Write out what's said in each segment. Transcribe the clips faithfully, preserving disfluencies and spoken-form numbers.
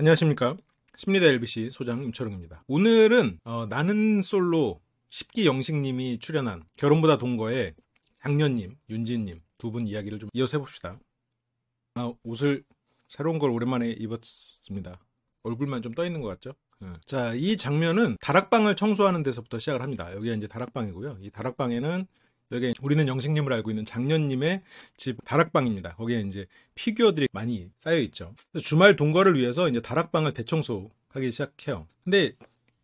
안녕하십니까. 심리대 엘비씨 소장 임철웅입니다. 오늘은 어, 나는솔로 십기 영식님이 출연한 결혼보다 동거의 장년님, 윤진님 두 분 이야기를 좀 이어서 해봅시다. 아, 옷을 새로운 걸 오랜만에 입었습니다. 얼굴만 좀 떠 있는 것 같죠? 자, 이 장면은 다락방을 청소하는 데서부터 시작을 합니다. 여기가 이제 다락방이고요. 이 다락방에는 여기 우리는 영식님을 알고 있는 장년님의 집 다락방입니다. 거기에 이제 피규어들이 많이 쌓여 있죠. 주말 동거를 위해서 이제 다락방을 대청소하기 시작해요. 근데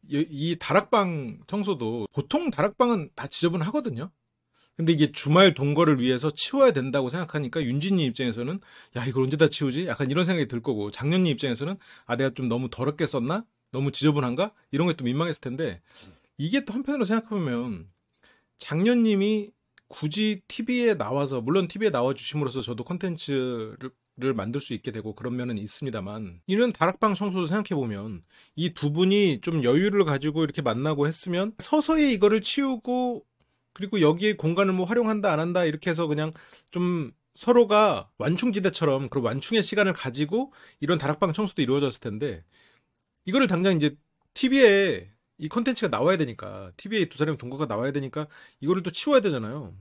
이 다락방 청소도 보통 다락방은 다 지저분하거든요. 근데 이게 주말 동거를 위해서 치워야 된다고 생각하니까 윤진이 입장에서는 야, 이걸 언제 다 치우지? 약간 이런 생각이 들 거고, 장년님 입장에서는 아, 내가 좀 너무 더럽게 썼나? 너무 지저분한가? 이런 게 또 민망했을 텐데, 이게 또 한편으로 생각해보면 장년님이 굳이 티비에 나와서, 물론 티비에 나와주심으로써 저도 콘텐츠를 만들 수 있게 되고 그런 면은 있습니다만, 이런 다락방 청소도 생각해보면 이 두 분이 좀 여유를 가지고 이렇게 만나고 했으면 서서히 이거를 치우고, 그리고 여기에 공간을 뭐 활용한다 안 한다 이렇게 해서 그냥 좀 서로가 완충지대처럼 그런 완충의 시간을 가지고 이런 다락방 청소도 이루어졌을 텐데, 이거를 당장 이제 티비에 이 콘텐츠가 나와야 되니까, 티비에 두 사람의 동거가 나와야 되니까 이거를 또 치워야 되잖아요.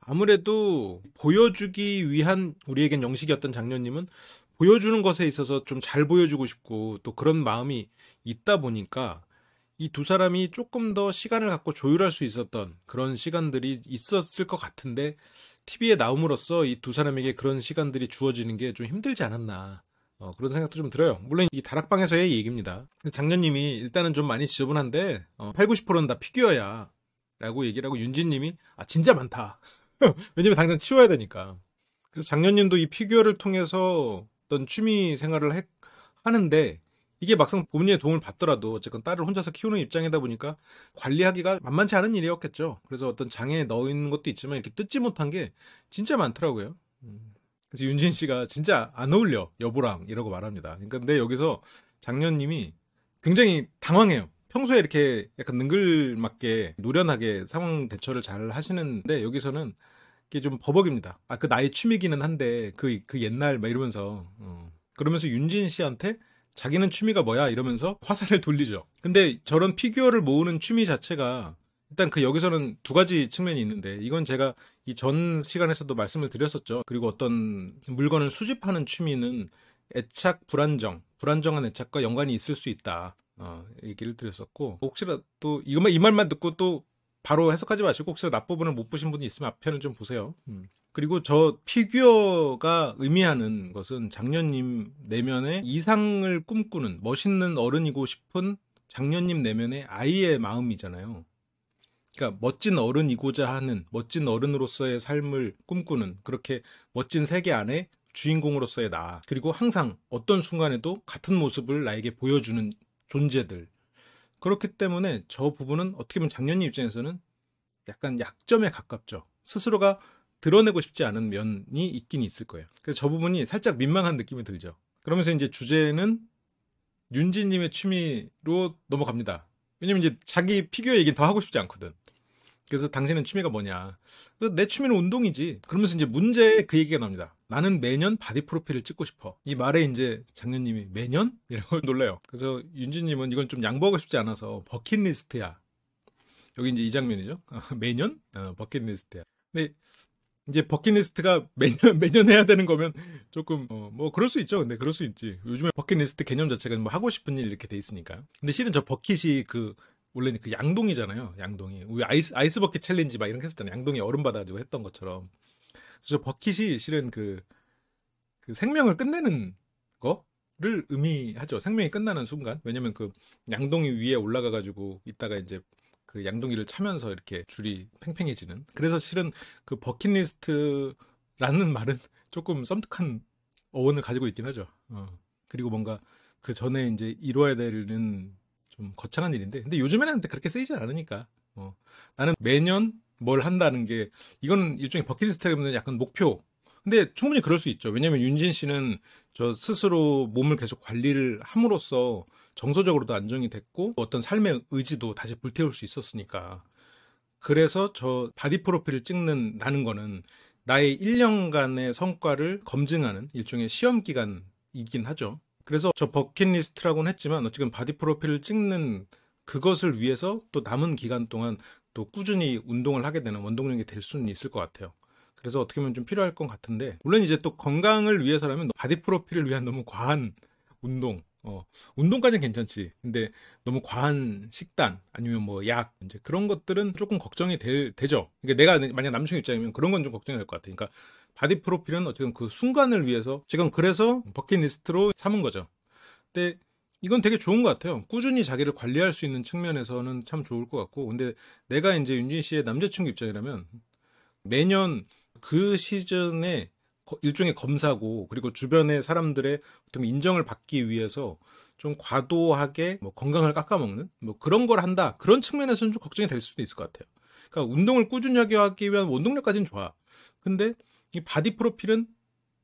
아무래도 보여주기 위한, 우리에겐 영식이었던 장년님은 보여주는 것에 있어서 좀 잘 보여주고 싶고 또 그런 마음이 있다 보니까 이 두 사람이 조금 더 시간을 갖고 조율할 수 있었던 그런 시간들이 있었을 것 같은데, 티비에 나옴으로써 이 두 사람에게 그런 시간들이 주어지는 게 좀 힘들지 않았나, 어, 그런 생각도 좀 들어요. 물론 이 다락방에서의 얘기입니다. 장년님이 일단은 좀 많이 지저분한데 어, 팔십, 구십 퍼센트는 다 피규어야 라고 얘기를 하고, 윤진님이 아 진짜 많다 왜냐면 당장 치워야 되니까. 그래서 장년님도 이 피규어를 통해서 어떤 취미 생활을 해, 하는데 이게 막상 본인의 도움을 받더라도 어쨌건 딸을 혼자서 키우는 입장이다 보니까 관리하기가 만만치 않은 일이었겠죠. 그래서 어떤 장애에 넣어 있는 것도 있지만 이렇게 뜯지 못한 게 진짜 많더라고요. 그래서 윤진 씨가 진짜 안 어울려 여보랑 이라고 말합니다. 그러니까 근데 여기서 장년님이 굉장히 당황해요. 평소에 이렇게 약간 능글맞게 노련하게 상황 대처를 잘 하시는데 여기서는 이게 좀 버벅입니다. 아, 그 나의 취미기는 한데 그, 그 옛날 막 이러면서 어. 그러면서 윤진 씨한테 자기는 취미가 뭐야 이러면서 화살을 돌리죠. 근데 저런 피규어를 모으는 취미 자체가 일단 그 여기서는 두 가지 측면이 있는데, 이건 제가 이 전 시간에서도 말씀을 드렸었죠. 그리고 어떤 물건을 수집하는 취미는 애착 불안정, 불안정한 애착과 연관이 있을 수 있다, 어, 얘기를 드렸었고, 혹시라도 이것만 이 말만 듣고 또 바로 해석하지 마시고 혹시라도 앞부분을 못 보신 분이 있으면 앞편을 좀 보세요. 음. 그리고 저 피규어가 의미하는 것은 장년님 내면의 이상을 꿈꾸는 멋있는 어른이고 싶은 장년님 내면의 아이의 마음이잖아요. 그러니까 멋진 어른이고자 하는, 멋진 어른으로서의 삶을 꿈꾸는 그렇게 멋진 세계 안에 주인공으로서의 나, 그리고 항상 어떤 순간에도 같은 모습을 나에게 보여주는 존재들. 그렇기 때문에 저 부분은 어떻게 보면 장년님 입장에서는 약간 약점에 가깝죠. 스스로가 드러내고 싶지 않은 면이 있긴 있을 거예요. 그래서 저 부분이 살짝 민망한 느낌이 들죠. 그러면서 이제 주제는 윤진님의 취미로 넘어갑니다. 왜냐면 이제 자기 피규어 얘기는 더 하고 싶지 않거든. 그래서 당신은 취미가 뭐냐. 그래서 내 취미는 운동이지. 그러면서 이제 문제에 그 얘기가 나옵니다. 나는 매년 바디 프로필을 찍고 싶어. 이 말에 이제 장년님이 매년? 이라고 놀라요. 그래서 윤진님은 이건 좀 양보하고 싶지 않아서 버킷리스트야. 여기 이제 이 장면이죠. 매년? 어, 버킷리스트야. 근데 이제 버킷리스트가 매년 매년 해야 되는 거면 조금 어, 뭐 그럴 수 있죠. 근데 그럴 수 있지. 요즘에 버킷리스트 개념 자체가 뭐 하고 싶은 일 이렇게 돼 있으니까. 근데 실은 저 버킷이 그 원래는 그 양동이잖아요. 양동이. 우리 아이스 아이스 버킷 챌린지 막 이런 거 했었잖아요. 양동이 얼음 받아가지고 했던 것처럼. 그래서 저 버킷이 실은 그, 그 생명을 끝내는 거를 의미하죠. 생명이 끝나는 순간. 왜냐면 그 양동이 위에 올라가가지고 있다가 이제 그 양동이를 차면서 이렇게 줄이 팽팽해지는. 그래서 실은 그 버킷리스트라는 말은 조금 섬뜩한 어원을 가지고 있긴 하죠. 어. 그리고 뭔가 그 전에 이제 이루어야 되는 좀 거창한 일인데, 근데 요즘에는 그렇게 쓰이진 않으니까. 어. 나는 매년 뭘 한다는 게, 이거는 일종의 버킷리스트라기보다는 약간 목표. 근데 충분히 그럴 수 있죠. 왜냐면 윤진 씨는 저 스스로 몸을 계속 관리를 함으로써 정서적으로도 안정이 됐고 어떤 삶의 의지도 다시 불태울 수 있었으니까. 그래서 저 바디 프로필을 찍는다는 거는 나의 일 년간의 성과를 검증하는 일종의 시험 기간이긴 하죠. 그래서 저 버킷리스트라고는 했지만 지금 바디 프로필을 찍는 그것을 위해서 또 남은 기간 동안 또 꾸준히 운동을 하게 되는 원동력이 될 수는 있을 것 같아요. 그래서 어떻게 보면 좀 필요할 것 같은데, 물론 이제 또 건강을 위해서라면 바디 프로필을 위한 너무 과한 운동, 어, 운동까지는 괜찮지. 근데 너무 과한 식단 아니면 뭐 약 이제 그런 것들은 조금 걱정이 되, 되죠. 그러니까 내가 만약 남성 입장이면 그런 건 좀 걱정이 될 것 같아요. 그러니까 바디 프로필은 어쨌든 그 순간을 위해서 지금 그래서 버킷리스트로 삼은 거죠. 근데 이건 되게 좋은 것 같아요. 꾸준히 자기를 관리할 수 있는 측면에서는 참 좋을 것 같고, 근데 내가 이제 윤진 씨의 남자친구 입장이라면 매년 그 시즌에 일종의 검사고, 그리고 주변의 사람들의 보통 인정을 받기 위해서 좀 과도하게 뭐 건강을 깎아먹는 뭐 그런 걸 한다, 그런 측면에서는 좀 걱정이 될 수도 있을 것 같아요. 그러니까 운동을 꾸준히 하기 위한 원동력까지는 좋아. 근데 이 바디 프로필은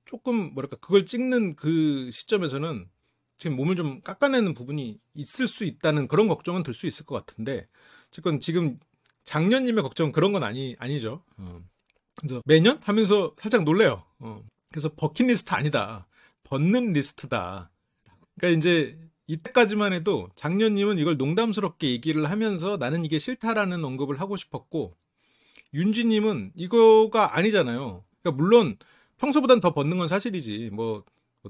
조금 뭐랄까, 그걸 찍는 그 시점에서는 지금 몸을 좀 깎아내는 부분이 있을 수 있다는 그런 걱정은 들 수 있을 것 같은데, 지금 지금 장년님의 걱정은 그런 건 아니 아니죠. 어. 그래서 매년 하면서 살짝 놀래요. 어. 그래서 버킷리스트 아니다, 벗는 리스트다. 그러니까 이제 이때까지만 해도 장년님은 이걸 농담스럽게 얘기를 하면서 나는 이게 싫다라는 언급을 하고 싶었고, 윤진님은 이거가 아니잖아요. 그러니까 물론 평소보단 더 벗는 건 사실이지, 뭐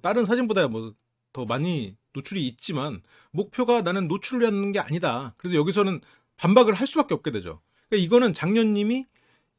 다른 사진보다 뭐 더 많이 노출이 있지만 목표가 나는 노출을 하는 게 아니다. 그래서 여기서는 반박을 할 수밖에 없게 되죠. 그러니까 이거는 장년님이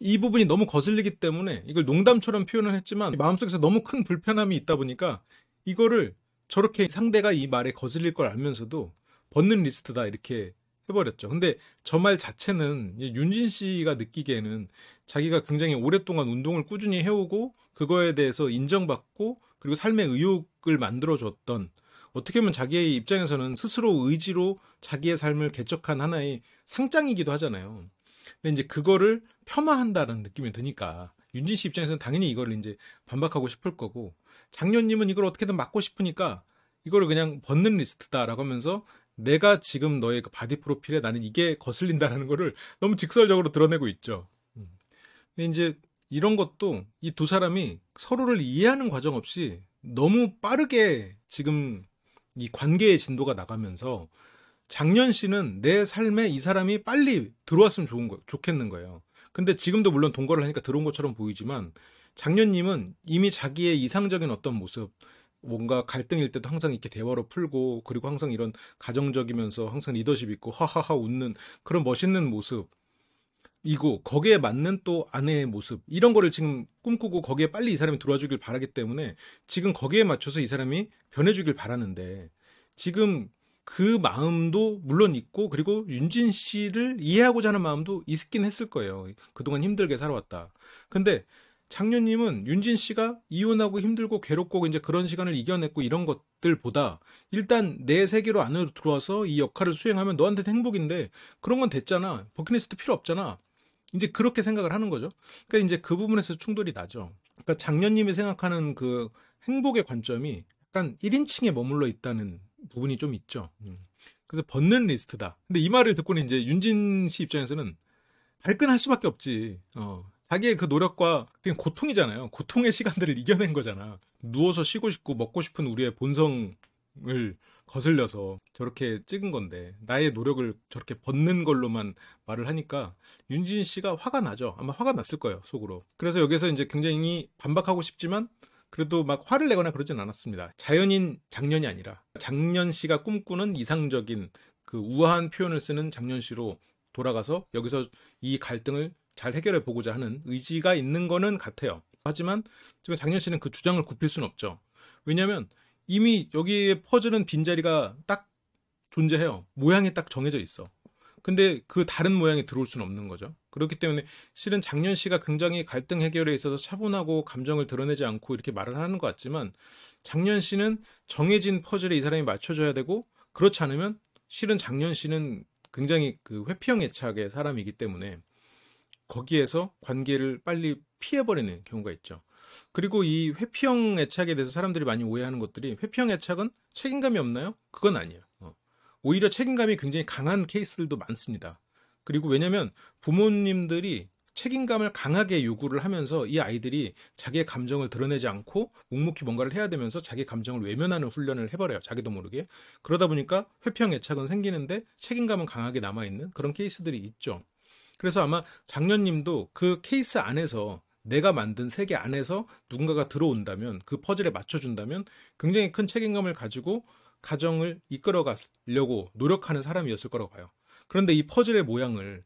이 부분이 너무 거슬리기 때문에 이걸 농담처럼 표현을 했지만 마음속에서 너무 큰 불편함이 있다 보니까 이거를 저렇게 상대가 이 말에 거슬릴 걸 알면서도 벗는 리스트다 이렇게 해버렸죠. 근데 저 말 자체는 윤진 씨가 느끼기에는 자기가 굉장히 오랫동안 운동을 꾸준히 해오고 그거에 대해서 인정받고 그리고 삶의 의욕을 만들어줬던, 어떻게 보면 자기의 입장에서는 스스로 의지로 자기의 삶을 개척한 하나의 상장이기도 하잖아요. 근데 이제 그거를 폄하한다는 느낌이 드니까 윤진 씨 입장에서는 당연히 이걸 이제 반박하고 싶을 거고, 장년님은 이걸 어떻게든 막고 싶으니까 이거를 그냥 벗는 리스트다라고 하면서 내가 지금 너의 그 바디 프로필에 나는 이게 거슬린다라는 거를 너무 직설적으로 드러내고 있죠. 근데 이제 이런 것도 이 두 사람이 서로를 이해하는 과정 없이 너무 빠르게 지금 이 관계의 진도가 나가면서 장년 씨는 내 삶에 이 사람이 빨리 들어왔으면 좋은 거, 좋겠는 거예요. 근데 지금도 물론 동거를 하니까 들어온 것처럼 보이지만 장년님은 이미 자기의 이상적인 어떤 모습, 뭔가 갈등일 때도 항상 이렇게 대화로 풀고, 그리고 항상 이런 가정적이면서 항상 리더십 있고 하하하 웃는 그런 멋있는 모습 이고, 거기에 맞는 또 아내의 모습 이런 거를 지금 꿈꾸고 거기에 빨리 이 사람이 들어와 주길 바라기 때문에 지금 거기에 맞춰서 이 사람이 변해주길 바라는데, 지금 그 마음도 물론 있고 그리고 윤진 씨를 이해하고자 하는 마음도 있긴 했을 거예요. 그동안 힘들게 살아왔다. 근데 장년님은 윤진 씨가 이혼하고 힘들고 괴롭고 이제 그런 시간을 이겨냈고 이런 것들보다 일단 내 세계로 안으로 들어와서 이 역할을 수행하면 너한테는 행복인데 그런 건 됐잖아, 버킷리스트 필요 없잖아, 이제 그렇게 생각을 하는 거죠. 그러니까 이제 그 부분에서 충돌이 나죠. 그러니까 장년님이 생각하는 그 행복의 관점이 약간 일 인칭에 머물러 있다는 부분이 좀 있죠. 그래서 벗는 리스트다. 근데 이 말을 듣고는 이제 윤진 씨 입장에서는 발끈할 수밖에 없지. 어. 자기의 그 노력과 그냥 고통이잖아요. 고통의 시간들을 이겨낸 거잖아. 누워서 쉬고 싶고 먹고 싶은 우리의 본성을 거슬려서 저렇게 찍은 건데 나의 노력을 저렇게 벗는 걸로만 말을 하니까 윤진 씨가 화가 나죠. 아마 화가 났을 거예요, 속으로. 그래서 여기서 이제 굉장히 반박하고 싶지만 그래도 막 화를 내거나 그러진 않았습니다. 자연인 장년이 아니라 장년 씨가 꿈꾸는 이상적인 그 우아한 표현을 쓰는 장년 씨로 돌아가서 여기서 이 갈등을 잘 해결해 보고자 하는 의지가 있는 거는 같아요. 하지만 지금 장년 씨는 그 주장을 굽힐 수는 없죠. 왜냐하면 이미 여기에 퍼지는 빈자리가 딱 존재해요. 모양이 딱 정해져 있어. 근데 그 다른 모양이 들어올 수는 없는 거죠. 그렇기 때문에 실은 장년 씨가 굉장히 갈등 해결에 있어서 차분하고 감정을 드러내지 않고 이렇게 말을 하는 것 같지만, 장년 씨는 정해진 퍼즐에 이 사람이 맞춰줘야 되고, 그렇지 않으면 실은 장년 씨는 굉장히 그 회피형애착의 사람이기 때문에 거기에서 관계를 빨리 피해버리는 경우가 있죠. 그리고 이 회피형 애착에 대해서 사람들이 많이 오해하는 것들이, 회피형 애착은 책임감이 없나요? 그건 아니에요. 어. 오히려 책임감이 굉장히 강한 케이스들도 많습니다. 그리고 왜냐면 부모님들이 책임감을 강하게 요구를 하면서 이 아이들이 자기의 감정을 드러내지 않고 묵묵히 뭔가를 해야 되면서 자기 감정을 외면하는 훈련을 해버려요. 자기도 모르게. 그러다 보니까 회피형애착은 생기는데 책임감은 강하게 남아있는 그런 케이스들이 있죠. 그래서 아마 장년님도 그 케이스 안에서 내가 만든 세계 안에서 누군가가 들어온다면, 그 퍼즐에 맞춰준다면 굉장히 큰 책임감을 가지고 가정을 이끌어가려고 노력하는 사람이었을 거라고 봐요. 그런데 이 퍼즐의 모양을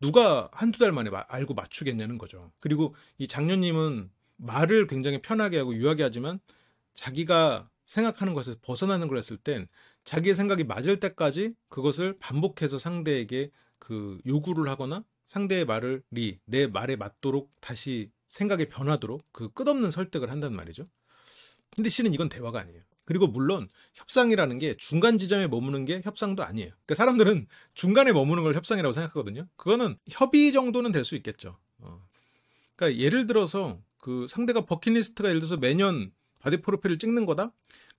누가 한두 달 만에 알고 맞추겠냐는 거죠. 그리고 이 장년님은 말을 굉장히 편하게 하고 유하게 하지만 자기가 생각하는 것에서 벗어나는 걸 했을 땐 자기의 생각이 맞을 때까지 그것을 반복해서 상대에게 그 요구를 하거나 상대의 말을 내 말에 맞도록 다시 생각이 변하도록 그 끝없는 설득을 한단 말이죠. 근데 실은 이건 대화가 아니에요. 그리고 물론 협상이라는 게 중간 지점에 머무는 게 협상도 아니에요. 그러니까 사람들은 중간에 머무는 걸 협상이라고 생각하거든요. 그거는 협의 정도는 될 수 있겠죠. 어. 그러니까 예를 들어서 그 상대가 버킷리스트가 예를 들어서 매년 바디 프로필을 찍는 거다?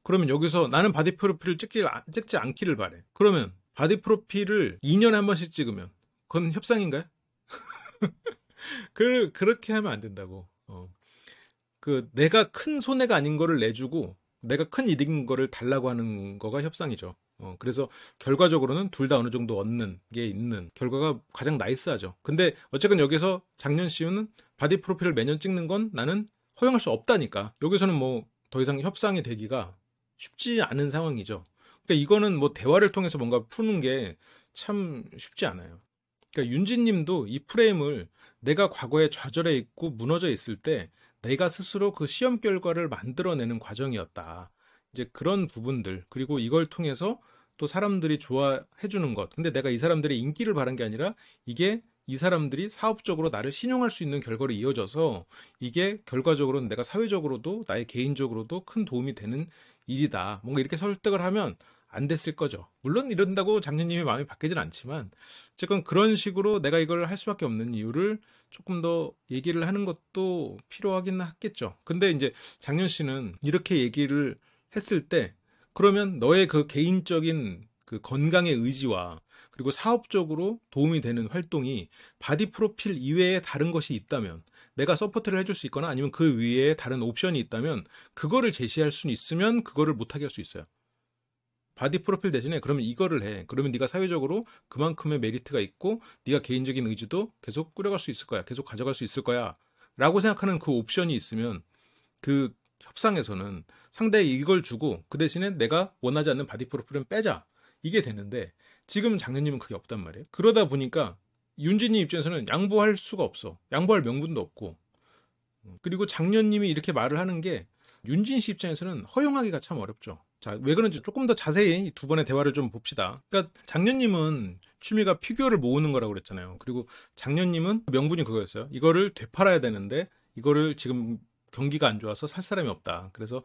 그러면 여기서 나는 바디 프로필을 찍기, 찍지 않기를 바래. 그러면 바디 프로필을 이 년에 한 번씩 찍으면 그건 협상인가요? 그, 그렇게 하면 안 된다고. 어. 그 내가 큰 손해가 아닌 거를 내주고 내가 큰 이득인 거를 달라고 하는 거가 협상이죠. 어, 그래서 결과적으로는 둘 다 어느 정도 얻는 게 있는 결과가 가장 나이스하죠. 근데 어쨌건 여기서 장년 씨는 바디 프로필을 매년 찍는 건 나는 허용할 수 없다니까. 여기서는 뭐 더 이상 협상이 되기가 쉽지 않은 상황이죠. 그러니까 이거는 뭐 대화를 통해서 뭔가 푸는 게 참 쉽지 않아요. 그러니까 윤진 님도 이 프레임을 내가 과거에 좌절해 있고 무너져 있을 때 내가 스스로 그 시험 결과를 만들어내는 과정이었다. 이제 그런 부분들, 그리고 이걸 통해서 또 사람들이 좋아해주는 것. 근데 내가 이 사람들의 인기를 바란 게 아니라 이게 이 사람들이 사업적으로 나를 신용할 수 있는 결과로 이어져서 이게 결과적으로는 내가 사회적으로도 나의 개인적으로도 큰 도움이 되는 일이다. 뭔가 이렇게 설득을 하면 안 됐을 거죠. 물론 이런다고 장년님의 마음이 바뀌진 않지만 어쨌건 그런 식으로 내가 이걸 할 수밖에 없는 이유를 조금 더 얘기를 하는 것도 필요하긴 하겠죠. 근데 이제 장년 씨는 이렇게 얘기를 했을 때 그러면 너의 그 개인적인 그 건강의 의지와 그리고 사업적으로 도움이 되는 활동이 바디 프로필 이외에 다른 것이 있다면, 내가 서포트를 해줄 수 있거나 아니면 그 위에 다른 옵션이 있다면 그거를 제시할 수 있으면 그거를 못하게 할 수 있어요. 바디 프로필 대신에 그러면 이거를 해. 그러면 네가 사회적으로 그만큼의 메리트가 있고 네가 개인적인 의지도 계속 꾸려갈 수 있을 거야. 계속 가져갈 수 있을 거야. 라고 생각하는 그 옵션이 있으면 그 협상에서는 상대에 이걸 주고 그 대신에 내가 원하지 않는 바디 프로필은 빼자. 이게 되는데 지금 장년님은 그게 없단 말이에요. 그러다 보니까 윤진이 입장에서는 양보할 수가 없어. 양보할 명분도 없고. 그리고 장년님이 이렇게 말을 하는 게 윤진 씨 입장에서는 허용하기가 참 어렵죠. 자, 왜 그런지 조금 더 자세히 두 번의 대화를 좀 봅시다. 그러니까 장년님은 취미가 피규어를 모으는 거라고 그랬잖아요. 그리고 장년님은 명분이 그거였어요. 이거를 되팔아야 되는데 이거를 지금 경기가 안 좋아서 살 사람이 없다. 그래서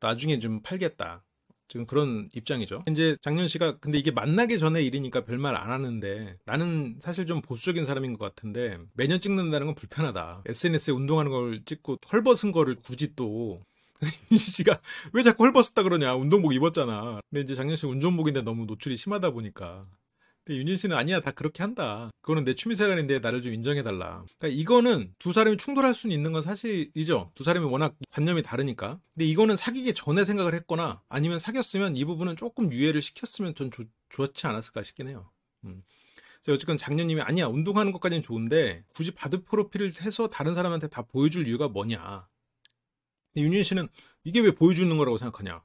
나중에 좀 팔겠다. 지금 그런 입장이죠. 이제 장년 씨가 근데 이게 만나기 전에 일이니까 별말 안 하는데 나는 사실 좀 보수적인 사람인 것 같은데 매년 찍는다는 건 불편하다. 에스엔에스에 운동하는 걸 찍고 헐벗은 거를 굳이 또 윤진씨가 왜 자꾸 헐벗었다 그러냐, 운동복 입었잖아. 근데 이제 장년씨 운전복인데 너무 노출이 심하다 보니까. 근데 윤진씨는 아니야, 다 그렇게 한다. 그거는 내 취미생활인데 나를 좀 인정해달라. 그러니까 이거는 두 사람이 충돌할 수는 있는 건 사실이죠. 두 사람이 워낙 관념이 다르니까. 근데 이거는 사귀기 전에 생각을 했거나 아니면 사귀었으면 이 부분은 조금 유예를 시켰으면 전 조, 좋지 않았을까 싶긴 해요. 음. 그래서 어쨌건 장년님이 아니야, 운동하는 것까지는 좋은데 굳이 바디 프로필을 해서 다른 사람한테 다 보여줄 이유가 뭐냐. 윤진 씨는 이게 왜 보여주는 거라고 생각하냐.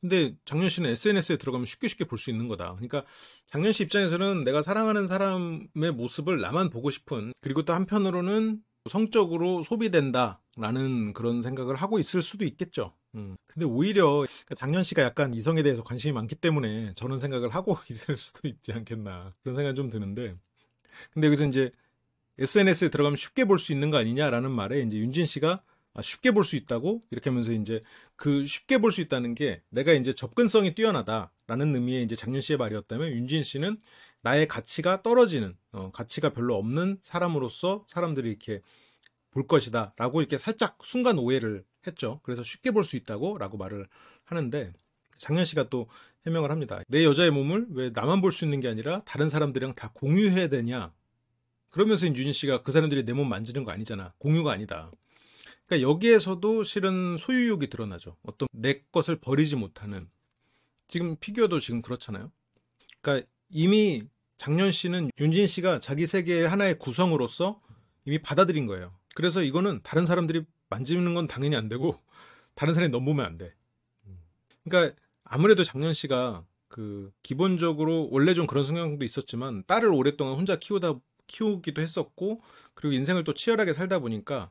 근데 장년 씨는 에스엔에스에 들어가면 쉽게 쉽게 볼 수 있는 거다. 그러니까 장년 씨 입장에서는 내가 사랑하는 사람의 모습을 나만 보고 싶은, 그리고 또 한편으로는 성적으로 소비된다라는 그런 생각을 하고 있을 수도 있겠죠. 음. 근데 오히려 장년 씨가 약간 이성에 대해서 관심이 많기 때문에 저런 생각을 하고 있을 수도 있지 않겠나, 그런 생각이 좀 드는데. 근데 여기서 이제 에스엔에스에 들어가면 쉽게 볼 수 있는 거 아니냐라는 말에 이제 윤진 씨가 쉽게 볼 수 있다고? 이렇게 하면서 이제 그 쉽게 볼 수 있다는 게 내가 이제 접근성이 뛰어나다라는 의미의 이제 장년 씨의 말이었다면, 윤진 씨는 나의 가치가 떨어지는, 어, 가치가 별로 없는 사람으로서 사람들이 이렇게 볼 것이다 라고 이렇게 살짝 순간 오해를 했죠. 그래서 쉽게 볼 수 있다고 라고 말을 하는데 장년 씨가 또 해명을 합니다. 내 여자의 몸을 왜 나만 볼 수 있는 게 아니라 다른 사람들이랑 다 공유해야 되냐. 그러면서 윤진 씨가 그 사람들이 내 몸 만지는 거 아니잖아. 공유가 아니다. 그러니까 여기에서도 실은 소유욕이 드러나죠. 어떤 내 것을 버리지 못하는. 지금 피규어도 지금 그렇잖아요. 그러니까 이미 장년 씨는 윤진 씨가 자기 세계의 하나의 구성으로서 이미 받아들인 거예요. 그래서 이거는 다른 사람들이 만지는 건 당연히 안 되고 다른 사람이 넘보면 안 돼. 그러니까 아무래도 장년 씨가 그 기본적으로 원래 좀 그런 성향도 있었지만 딸을 오랫동안 혼자 키우다 키우기도 했었고, 그리고 인생을 또 치열하게 살다 보니까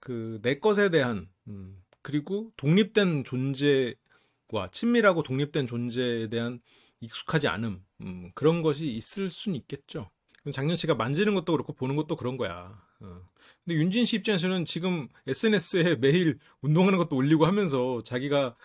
그 내 것에 대한 음, 그리고 독립된 존재와 친밀하고 독립된 존재에 대한 익숙하지 않음, 음, 그런 것이 있을 순 있겠죠. 장년 씨가 만지는 것도 그렇고 보는 것도 그런 거야. 어. 근데 윤진 씨 입장에서는 지금 에스엔에스에 매일 운동하는 것도 올리고 하면서 자기가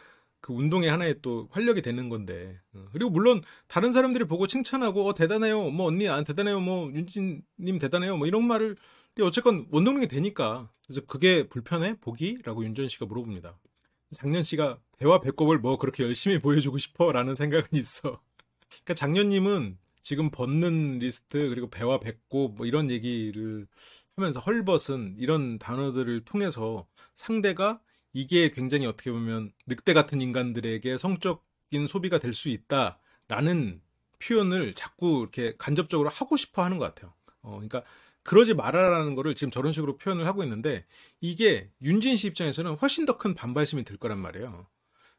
그 운동의 하나의 또 활력이 되는 건데, 어. 그리고 물론 다른 사람들이 보고 칭찬하고 어, 대단해요, 뭐 언니 안 대단해요, 뭐 윤진님 대단해요, 뭐 이런 말을 어쨌건 원동력이 되니까. 그래서 그게 불편해? 보기? 라고 윤진 씨가 물어봅니다. 장년 씨가 배와 배꼽을 뭐 그렇게 열심히 보여주고 싶어? 라는 생각은 있어. 그러니까 장년님은 지금 벗는 리스트, 그리고 배와 배꼽 뭐 이런 얘기를 하면서 헐벗은 이런 단어들을 통해서 상대가 이게 굉장히 어떻게 보면 늑대 같은 인간들에게 성적인 소비가 될 수 있다라는 표현을 자꾸 이렇게 간접적으로 하고 싶어 하는 것 같아요. 어, 그러니까 그러지 말아라는 거를 지금 저런 식으로 표현을 하고 있는데, 이게 윤진 씨 입장에서는 훨씬 더 큰 반발심이 들 거란 말이에요.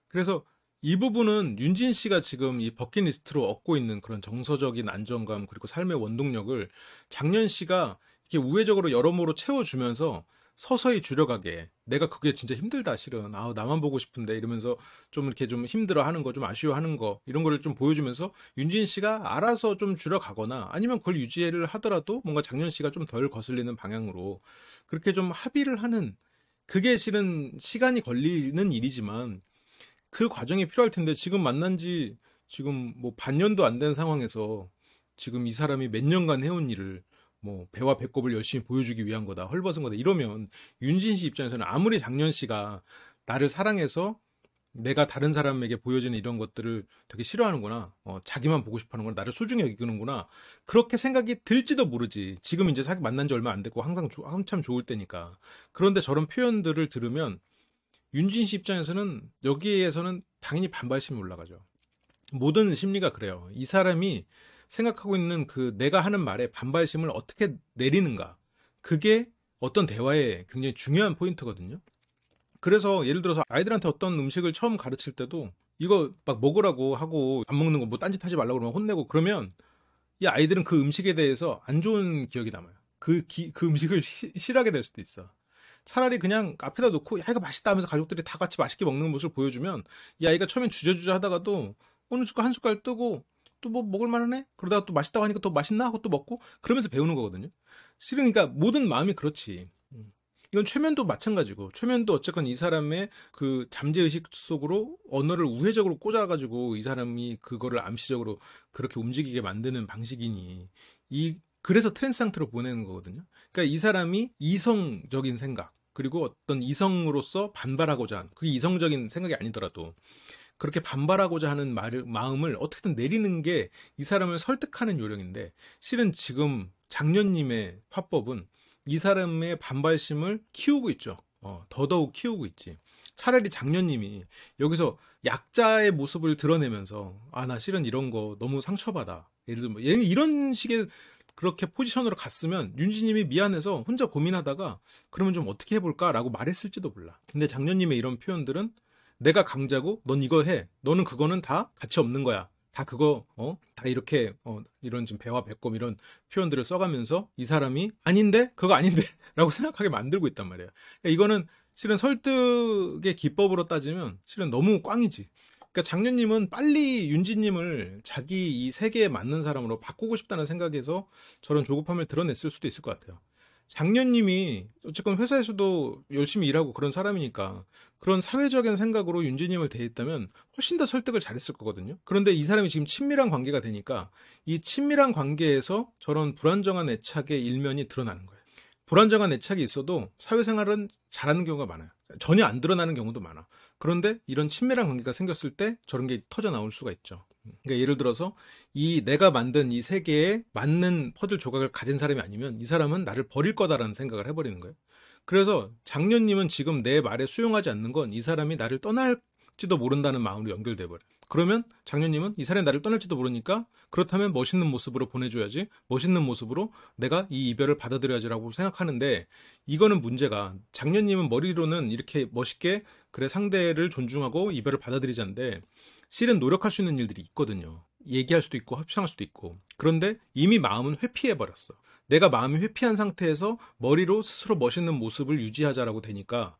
그래서 이 부분은 윤진 씨가 지금 이 버킷리스트로 얻고 있는 그런 정서적인 안정감, 그리고 삶의 원동력을 장년 씨가 이렇게 우회적으로 여러모로 채워주면서 서서히 줄여가게, 내가 그게 진짜 힘들다 실은, 아 나만 보고 싶은데 이러면서 좀 이렇게 좀 힘들어하는 거, 좀 아쉬워하는 거, 이런 거를 좀 보여주면서 윤진 씨가 알아서 좀 줄여가거나 아니면 그걸 유지를 하더라도 뭔가 장년 씨가 좀 덜 거슬리는 방향으로 그렇게 좀 합의를 하는, 그게 실은 시간이 걸리는 일이지만 그 과정이 필요할 텐데, 지금 만난 지 지금 뭐 반년도 안 된 상황에서 지금 이 사람이 몇 년간 해온 일을 뭐 배와 배꼽을 열심히 보여주기 위한 거다, 헐벗은 거다 이러면 윤진 씨 입장에서는 아무리 장년 씨가 나를 사랑해서 내가 다른 사람에게 보여지는 이런 것들을 되게 싫어하는구나, 어, 자기만 보고 싶어하는 거나 나를 소중히 여기는구나 그렇게 생각이 들지도 모르지. 지금 이제 사기 만난 지 얼마 안 됐고 항상 조, 한참 좋을 때니까. 그런데 저런 표현들을 들으면 윤진 씨 입장에서는 여기에서는 당연히 반발심이 올라가죠. 모든 심리가 그래요. 이 사람이 생각하고 있는 그 내가 하는 말에 반발심을 어떻게 내리는가, 그게 어떤 대화에 굉장히 중요한 포인트거든요. 그래서 예를 들어서 아이들한테 어떤 음식을 처음 가르칠 때도 이거 막 먹으라고 하고 안 먹는 거 뭐 딴짓 하지 말라고 그러면 혼내고 그러면 이 아이들은 그 음식에 대해서 안 좋은 기억이 남아요. 그, 기, 그 음식을 시, 싫어하게 될 수도 있어. 차라리 그냥 앞에다 놓고 야 이거 맛있다 하면서 가족들이 다 같이 맛있게 먹는 모습을 보여주면 이 아이가 처음엔 주저주저 하다가도 어느 숟갈 한 숟갈 뜨고 또 뭐 먹을만하네? 그러다가 또 맛있다고 하니까 또 맛있나? 하고 또 먹고 그러면서 배우는 거거든요. 실은 그러니까 모든 마음이 그렇지. 이건 최면도 마찬가지고, 최면도 어쨌건 이 사람의 그 잠재의식 속으로 언어를 우회적으로 꽂아가지고 이 사람이 그거를 암시적으로 그렇게 움직이게 만드는 방식이니 이 그래서 트랜스 상태로 보내는 거거든요. 그러니까 이 사람이 이성적인 생각, 그리고 어떤 이성으로서 반발하고자 하는, 그게 이성적인 생각이 아니더라도 그렇게 반발하고자 하는 말을, 마음을 어떻게든 내리는 게 이 사람을 설득하는 요령인데, 실은 지금 장년님의 화법은 이 사람의 반발심을 키우고 있죠. 어, 더더욱 키우고 있지. 차라리 장년님이 여기서 약자의 모습을 드러내면서 아, 나 실은 이런 거 너무 상처받아, 예를 들면 이런 식의 그렇게 포지션으로 갔으면 윤진님이 미안해서 혼자 고민하다가 그러면 좀 어떻게 해볼까? 라고 말했을지도 몰라. 근데 장년님의 이런 표현들은 내가 강자고 넌 이거 해. 너는 그거는 다 가치 없는 거야. 다 그거 어? 다 이렇게 어, 이런 지금 배와 배꼽 이런 표현들을 써가면서 이 사람이 아닌데? 그거 아닌데? 라고 생각하게 만들고 있단 말이야. 그러니까 이거는 실은 설득의 기법으로 따지면 실은 너무 꽝이지. 그러니까 장년님은 빨리 윤진님을 자기 이 세계에 맞는 사람으로 바꾸고 싶다는 생각에서 저런 조급함을 드러냈을 수도 있을 것 같아요. 장년님이 어쨌건 회사에서도 열심히 일하고 그런 사람이니까 그런 사회적인 생각으로 윤진님을 대했다면 훨씬 더 설득을 잘했을 거거든요. 그런데 이 사람이 지금 친밀한 관계가 되니까 이 친밀한 관계에서 저런 불안정한 애착의 일면이 드러나는 거예요. 불안정한 애착이 있어도 사회생활은 잘하는 경우가 많아요. 전혀 안 드러나는 경우도 많아. 그런데 이런 친밀한 관계가 생겼을 때 저런 게 터져 나올 수가 있죠. 그러니까 예를 들어서 이 내가 만든 이 세계에 맞는 퍼즐 조각을 가진 사람이 아니면 이 사람은 나를 버릴 거다라는 생각을 해버리는 거예요. 그래서 장년님은 지금 내 말에 수용하지 않는 건 이 사람이 나를 떠날지도 모른다는 마음으로 연결돼 버려요. 그러면 장년님은 이 사람이 나를 떠날지도 모르니까 그렇다면 멋있는 모습으로 보내줘야지, 멋있는 모습으로 내가 이 이별을 받아들여야지라고 생각하는데, 이거는 문제가 장년님은 머리로는 이렇게 멋있게 그래 상대를 존중하고 이별을 받아들이자는데 실은 노력할 수 있는 일들이 있거든요. 얘기할 수도 있고 협상할 수도 있고. 그런데 이미 마음은 회피해버렸어. 내가 마음이 회피한 상태에서 머리로 스스로 멋있는 모습을 유지하자라고 되니까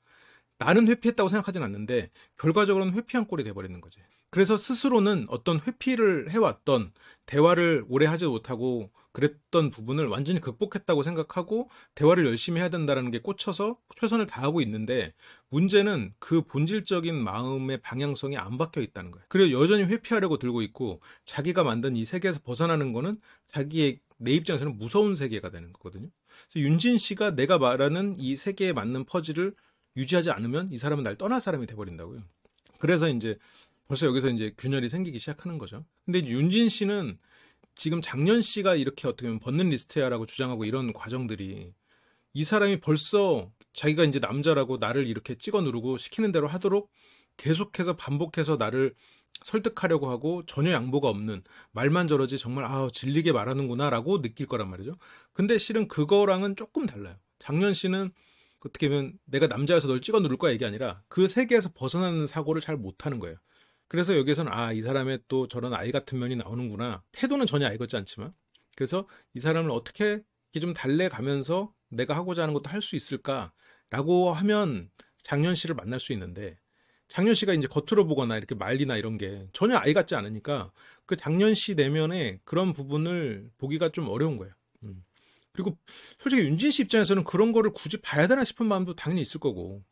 나는 회피했다고 생각하진 않는데 결과적으로는 회피한 꼴이 돼버리는 거지. 그래서 스스로는 어떤 회피를 해왔던, 대화를 오래 하지 못하고 그랬던 부분을 완전히 극복했다고 생각하고 대화를 열심히 해야 된다는 게 꽂혀서 최선을 다하고 있는데, 문제는 그 본질적인 마음의 방향성이 안 바뀌어 있다는 거예요. 그리고 여전히 회피하려고 들고 있고, 자기가 만든 이 세계에서 벗어나는 거는 자기의 내 입장에서는 무서운 세계가 되는 거거든요. 그래서 윤진 씨가 내가 말하는 이 세계에 맞는 퍼즐을 유지하지 않으면 이 사람은 날 떠날 사람이 돼버린다고요. 그래서 이제 벌써 여기서 이제 균열이 생기기 시작하는 거죠. 근데 윤진 씨는 지금 장년 씨가 이렇게 어떻게 보면 벗는 리스트야라고 주장하고 이런 과정들이, 이 사람이 벌써 자기가 이제 남자라고 나를 이렇게 찍어 누르고 시키는 대로 하도록 계속해서 반복해서 나를 설득하려고 하고, 전혀 양보가 없는, 말만 저러지 정말 아 질리게 말하는구나 라고 느낄 거란 말이죠. 근데 실은 그거랑은 조금 달라요. 장년 씨는 어떻게 보면 내가 남자여서 널 찍어 누를 거야 이게 아니라 그 세계에서 벗어나는 사고를 잘 못하는 거예요. 그래서 여기에서는 아, 이 사람의 또 저런 아이 같은 면이 나오는구나. 태도는 전혀 아이 같지 않지만. 그래서 이 사람을 어떻게 이렇게 좀 달래가면서 내가 하고자 하는 것도 할 수 있을까라고 하면 장년 씨를 만날 수 있는데, 장년 씨가 이제 겉으로 보거나 이렇게 말이나 이런 게 전혀 아이 같지 않으니까 그 장년 씨 내면의 그런 부분을 보기가 좀 어려운 거예요. 음. 그리고 솔직히 윤진 씨 입장에서는 그런 거를 굳이 봐야 되나 싶은 마음도 당연히 있을 거고,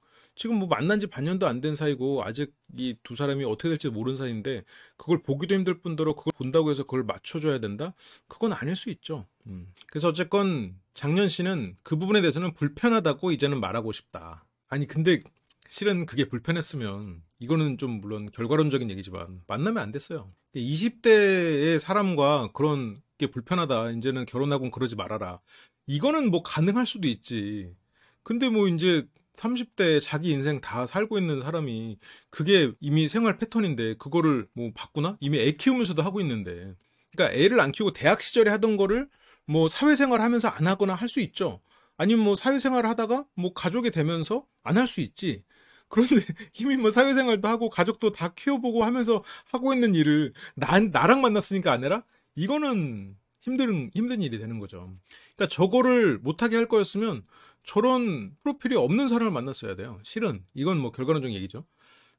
지금 뭐 만난 지 반년도 안 된 사이고 아직 이 두 사람이 어떻게 될지 모르는 사이인데 그걸 보기도 힘들 뿐더러 그걸 본다고 해서 그걸 맞춰줘야 된다? 그건 아닐 수 있죠. 음. 그래서 어쨌건 장년 씨는 그 부분에 대해서는 불편하다고 이제는 말하고 싶다. 아니 근데 실은 그게 불편했으면, 이거는 좀 물론 결과론적인 얘기지만 만나면 안 됐어요. 이십 대의 사람과 그런 게 불편하다, 이제는 결혼하고는 그러지 말아라, 이거는 뭐 가능할 수도 있지. 근데 뭐 이제 삼십 대에 자기 인생 다 살고 있는 사람이 그게 이미 생활 패턴인데 그거를 뭐 바꾸나? 이미 애 키우면서도 하고 있는데. 그러니까 애를 안 키우고 대학 시절에 하던 거를 뭐 사회생활 하면서 안 하거나 할 수 있죠. 아니면 뭐 사회생활을 하다가 뭐 가족이 되면서 안 할 수 있지. 그런데 이미 뭐 사회생활도 하고 가족도 다 키워보고 하면서 하고 있는 일을 나, 나랑 만났으니까 안 해라? 이거는 힘든, 힘든 일이 되는 거죠. 그러니까 저거를 못하게 할 거였으면 저런 프로필이 없는 사람을 만났어야 돼요. 실은 이건 뭐 결과론적인 얘기죠.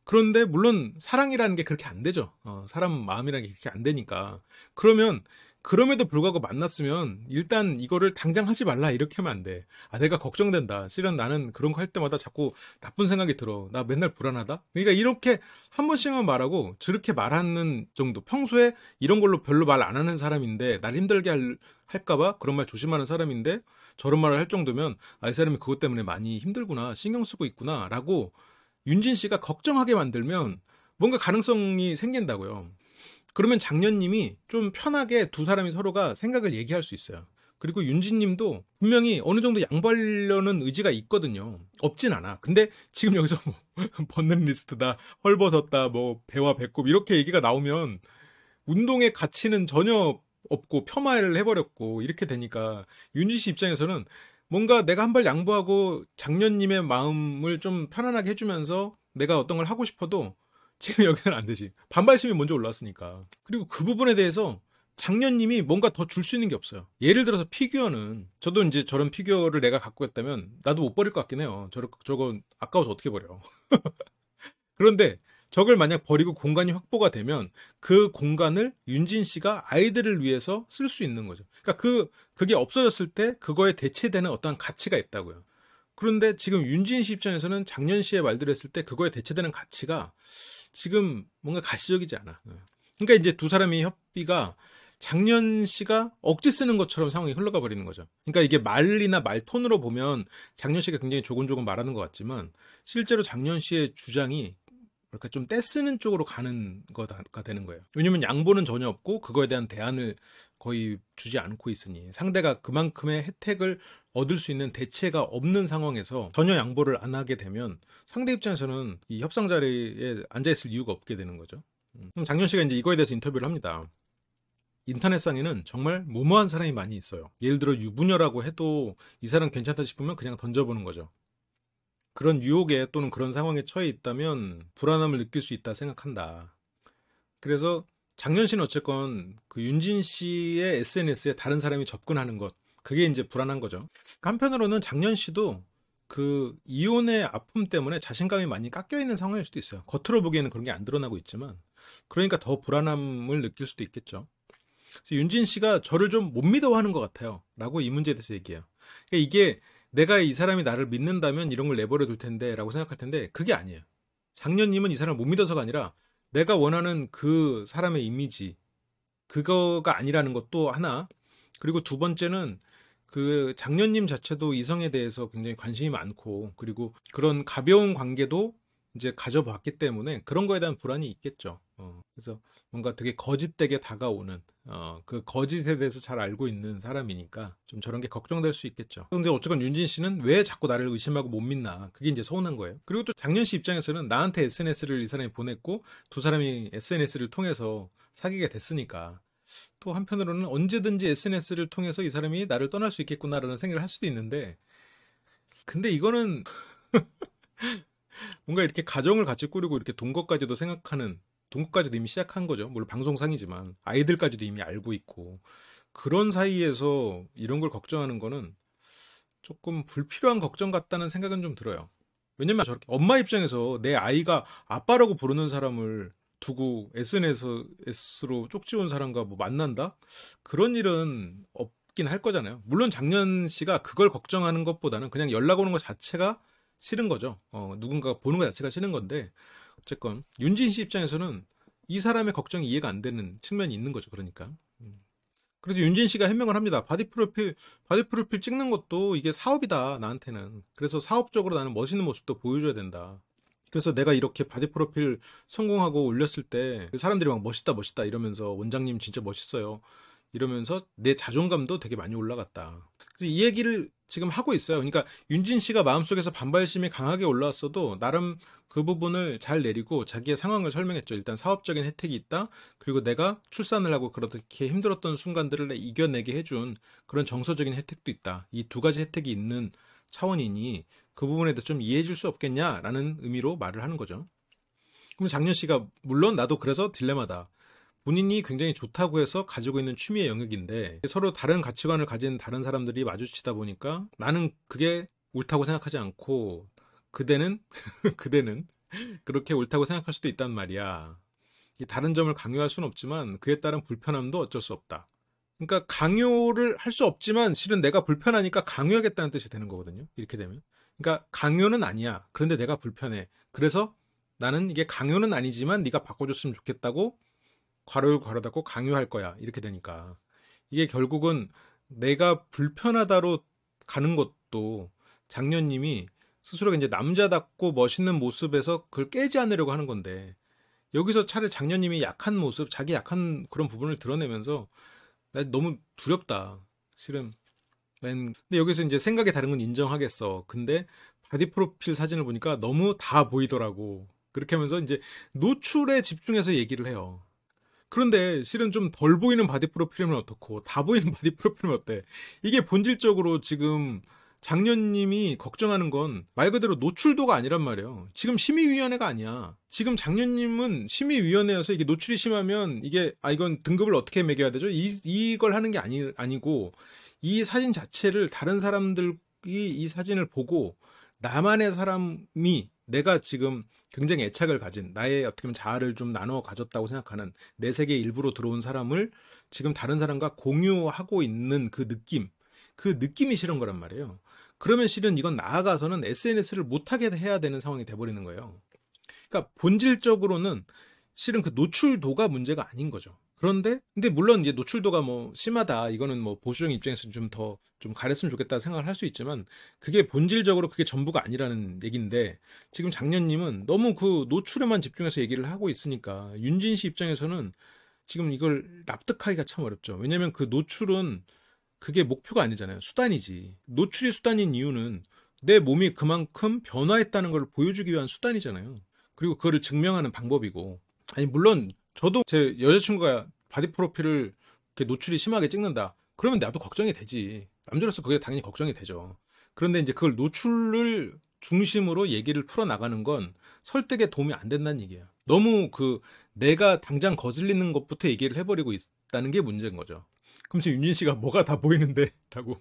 그런데 물론 사랑이라는 게 그렇게 안 되죠. 어, 사람 마음이라는 게 그렇게 안 되니까. 그러면 그럼에도 불구하고 만났으면 일단 이거를 당장 하지 말라 이렇게 하면 안 돼. 아, 내가 걱정된다. 실은 나는 그런 거 할 때마다 자꾸 나쁜 생각이 들어. 나 맨날 불안하다. 그러니까 이렇게 한 번씩만 말하고 저렇게 말하는 정도. 평소에 이런 걸로 별로 말 안 하는 사람인데, 날 힘들게 할, 할까봐 그런 말 조심하는 사람인데 저런 말을 할 정도면 아, 이 사람이 그것 때문에 많이 힘들구나, 신경 쓰고 있구나 라고 윤진 씨가 걱정하게 만들면 뭔가 가능성이 생긴다고요. 그러면 장년님이 좀 편하게 두 사람이 서로가 생각을 얘기할 수 있어요. 그리고 윤진님도 분명히 어느 정도 양보하려는 의지가 있거든요. 없진 않아. 근데 지금 여기서 뭐 벗는 리스트다, 헐벗었다, 뭐 배와 배꼽 이렇게 얘기가 나오면 운동의 가치는 전혀 없고 폄하를 해버렸고, 이렇게 되니까 윤진 씨 입장에서는 뭔가 내가 한 발 양보하고 장년님의 마음을 좀 편안하게 해주면서 내가 어떤 걸 하고 싶어도 지금 여기는 안 되지. 반발심이 먼저 올라왔으니까. 그리고 그 부분에 대해서 장년님이 뭔가 더 줄 수 있는 게 없어요. 예를 들어서 피규어는, 저도 이제 저런 피규어를 내가 갖고 있다면 나도 못 버릴 것 같긴 해요. 저러, 저건 아까워서 어떻게 버려. 그런데 저걸 만약 버리고 공간이 확보가 되면 그 공간을 윤진 씨가 아이들을 위해서 쓸 수 있는 거죠. 그러니까 그, 그게 없어졌을 때 그거에 대체되는 어떤 가치가 있다고요. 그런데 지금 윤진 씨 입장에서는 장년 씨의 말들을 했을 때 그거에 대체되는 가치가 지금 뭔가 가시적이지 않아. 그러니까 이제 두 사람의 협의가 장년 씨가 억지 쓰는 것처럼 상황이 흘러가 버리는 거죠. 그러니까 이게 말이나 말톤으로 보면 장년 씨가 굉장히 조곤조곤 말하는 것 같지만 실제로 장년 씨의 주장이 그러니까 좀 떼쓰는 쪽으로 가는 거가 되는 거예요. 왜냐면 양보는 전혀 없고 그거에 대한 대안을 거의 주지 않고 있으니 상대가 그만큼의 혜택을 얻을 수 있는 대체가 없는 상황에서 전혀 양보를 안 하게 되면 상대 입장에서는 이 협상 자리에 앉아있을 이유가 없게 되는 거죠. 그럼 장년 씨가 이제 이거에 대해서 인터뷰를 합니다. 인터넷상에는 정말 무모한 사람이 많이 있어요. 예를 들어 유부녀라고 해도 이 사람 괜찮다 싶으면 그냥 던져보는 거죠. 그런 유혹에 또는 그런 상황에 처해 있다면 불안함을 느낄 수 있다 생각한다. 그래서 장년 씨는 어쨌건 그 윤진 씨의 에스엔에스에 다른 사람이 접근하는 것, 그게 이제 불안한 거죠. 한편으로는 장년 씨도 그 이혼의 아픔 때문에 자신감이 많이 깎여있는 상황일 수도 있어요. 겉으로 보기에는 그런 게 안 드러나고 있지만 그러니까 더 불안함을 느낄 수도 있겠죠. 그래서 윤진 씨가 저를 좀 못 믿어하는 것 같아요 라고 이 문제에 대해서 얘기해요. 그러니까 이게 내가 이 사람이 나를 믿는다면 이런 걸 내버려 둘 텐데 라고 생각할 텐데 그게 아니에요. 장년님은 이 사람을 못 믿어서가 아니라 내가 원하는 그 사람의 이미지 그거가 아니라는 것도 하나, 그리고 두 번째는 그 장년님 자체도 이성에 대해서 굉장히 관심이 많고 그리고 그런 가벼운 관계도 이제 가져봤기 때문에 그런 거에 대한 불안이 있겠죠. 어, 그래서 뭔가 되게 거짓되게 다가오는 어, 그 거짓에 대해서 잘 알고 있는 사람이니까 좀 저런 게 걱정될 수 있겠죠. 근데 어쨌건 윤진 씨는 왜 자꾸 나를 의심하고 못 믿나, 그게 이제 서운한 거예요. 그리고 또 장년 씨 입장에서는 나한테 에스엔에스를 이 사람이 보냈고 두 사람이 에스엔에스를 통해서 사귀게 됐으니까 또 한편으로는 언제든지 에스엔에스를 통해서 이 사람이 나를 떠날 수 있겠구나라는 생각을 할 수도 있는데, 근데 이거는 뭔가 이렇게 가정을 같이 꾸리고 이렇게 동거까지도 생각하는, 동거까지도 이미 시작한 거죠. 물론 방송상이지만 아이들까지도 이미 알고 있고 그런 사이에서 이런 걸 걱정하는 거는 조금 불필요한 걱정 같다는 생각은 좀 들어요. 왜냐면 저렇게 엄마 입장에서 내 아이가 아빠라고 부르는 사람을 두고 에스엔에스로 쪽지온 사람과 뭐 만난다? 그런 일은 없긴 할 거잖아요. 물론 장년 씨가 그걸 걱정하는 것보다는 그냥 연락 오는 것 자체가 싫은 거죠. 어, 누군가 보는 것 자체가 싫은 건데 어쨌건 윤진 씨 입장에서는 이 사람의 걱정이 이해가 안 되는 측면이 있는 거죠. 그러니까 그래서 윤진 씨가 해명을 합니다. 바디 프로필 바디 프로필 찍는 것도 이게 사업이다 나한테는. 그래서 사업적으로 나는 멋있는 모습도 보여줘야 된다. 그래서 내가 이렇게 바디 프로필 성공하고 올렸을 때 사람들이 막 멋있다 멋있다 이러면서 원장님 진짜 멋있어요 이러면서 내 자존감도 되게 많이 올라갔다. 그래서 이 얘기를 지금 하고 있어요. 그러니까 윤진 씨가 마음속에서 반발심이 강하게 올라왔어도 나름 그 부분을 잘 내리고 자기의 상황을 설명했죠. 일단 사업적인 혜택이 있다. 그리고 내가 출산을 하고 그렇게 힘들었던 순간들을 이겨내게 해준 그런 정서적인 혜택도 있다. 이 두 가지 혜택이 있는 차원이니 그 부분에 대해서 좀 이해해 줄 수 없겠냐라는 의미로 말을 하는 거죠. 그럼 장년 씨가 물론 나도 그래서 딜레마다. 본인이 굉장히 좋다고 해서 가지고 있는 취미의 영역인데 서로 다른 가치관을 가진 다른 사람들이 마주치다 보니까 나는 그게 옳다고 생각하지 않고 그대는 그대는 그렇게 옳다고 생각할 수도 있단 말이야. 이 다른 점을 강요할 수는 없지만 그에 따른 불편함도 어쩔 수 없다. 그러니까 강요를 할 수 없지만 실은 내가 불편하니까 강요하겠다는 뜻이 되는 거거든요. 이렇게 되면. 그러니까 강요는 아니야. 그런데 내가 불편해. 그래서 나는 이게 강요는 아니지만 네가 바꿔줬으면 좋겠다고 괄호를 괄호 닫고 강요할 거야. 이렇게 되니까 이게 결국은 내가 불편하다로 가는 것도 장년님이 스스로가 이제 남자답고 멋있는 모습에서 그걸 깨지 않으려고 하는 건데 여기서 차라리 장년님이 약한 모습, 자기 약한 그런 부분을 드러내면서 나 너무 두렵다. 실은 난 근데 여기서 이제 생각이 다른 건 인정하겠어. 근데 바디 프로필 사진을 보니까 너무 다 보이더라고. 그렇게 하면서 이제 노출에 집중해서 얘기를 해요. 그런데 실은 좀 덜 보이는 바디 프로필이면 어떻고 다 보이는 바디 프로필이면 어때? 이게 본질적으로 지금 장년님이 걱정하는 건 말 그대로 노출도가 아니란 말이에요. 지금 심의위원회가 아니야. 지금 장년님은 심의위원회여서 이게 노출이 심하면 이게 아 이건 등급을 어떻게 매겨야 되죠? 이, 이걸 하는 게 아니, 아니고 이 사진 자체를 다른 사람들이 이 사진을 보고 나만의 사람이 내가 지금 굉장히 애착을 가진 나의 어떻게 보면 자아를 좀 나눠 가졌다고 생각하는 내 세계 일부로 들어온 사람을 지금 다른 사람과 공유하고 있는 그 느낌, 그 느낌이 싫은 거란 말이에요. 그러면 실은 이건 나아가서는 에스엔에스를 못하게 해야 되는 상황이 돼버리는 거예요. 그러니까 본질적으로는 실은 그 노출도가 문제가 아닌 거죠. 그런데 근데 물론 이제 노출도가 뭐 심하다, 이거는 뭐 보수형 입장에서 좀 더 좀 가렸으면 좋겠다 생각을 할 수 있지만, 그게 본질적으로 그게 전부가 아니라는 얘기인데, 지금 장년님은 너무 그 노출에만 집중해서 얘기를 하고 있으니까 윤진 씨 입장에서는 지금 이걸 납득하기가 참 어렵죠. 왜냐하면 그 노출은 그게 목표가 아니잖아요. 수단이지. 노출이 수단인 이유는 내 몸이 그만큼 변화했다는 걸 보여주기 위한 수단이잖아요. 그리고 그거를 증명하는 방법이고. 아니 물론 저도 제 여자친구가 바디 프로필을 이렇게 노출이 심하게 찍는다 그러면 나도 걱정이 되지. 남자로서 그게 당연히 걱정이 되죠. 그런데 이제 그걸 노출을 중심으로 얘기를 풀어나가는 건 설득에 도움이 안 된다는 얘기야. 너무 그 내가 당장 거슬리는 것부터 얘기를 해버리고 있다는 게 문제인 거죠. 그러면서 윤진 씨가 뭐가 다 보이는데 라고.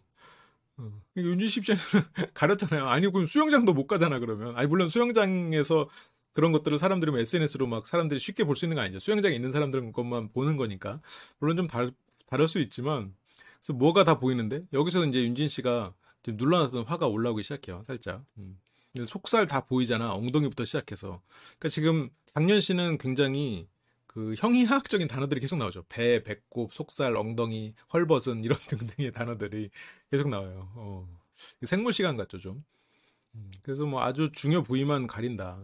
어. 윤진 씨 입장에서는 가렸잖아요. 아니 그럼 수영장도 못 가잖아 그러면. 아니 물론 수영장에서 그런 것들을 사람들이 뭐 에스엔에스로 막 사람들이 쉽게 볼 수 있는 거 아니죠. 수영장에 있는 사람들은 그것만 보는 거니까. 물론 좀 다르, 다를 수 있지만. 그래서 뭐가 다 보이는데? 여기서 이제 윤진 씨가 지금 눌러놨던 화가 올라오기 시작해요. 살짝. 음. 속살 다 보이잖아. 엉덩이부터 시작해서. 그러니까 지금 장년 씨는 굉장히 그 형이하학적인 단어들이 계속 나오죠. 배, 배꼽, 속살, 엉덩이, 헐벗은 이런 등등의 단어들이 계속 나와요. 어. 생물 시간 같죠 좀. 음. 그래서 뭐 아주 중요 부위만 가린다.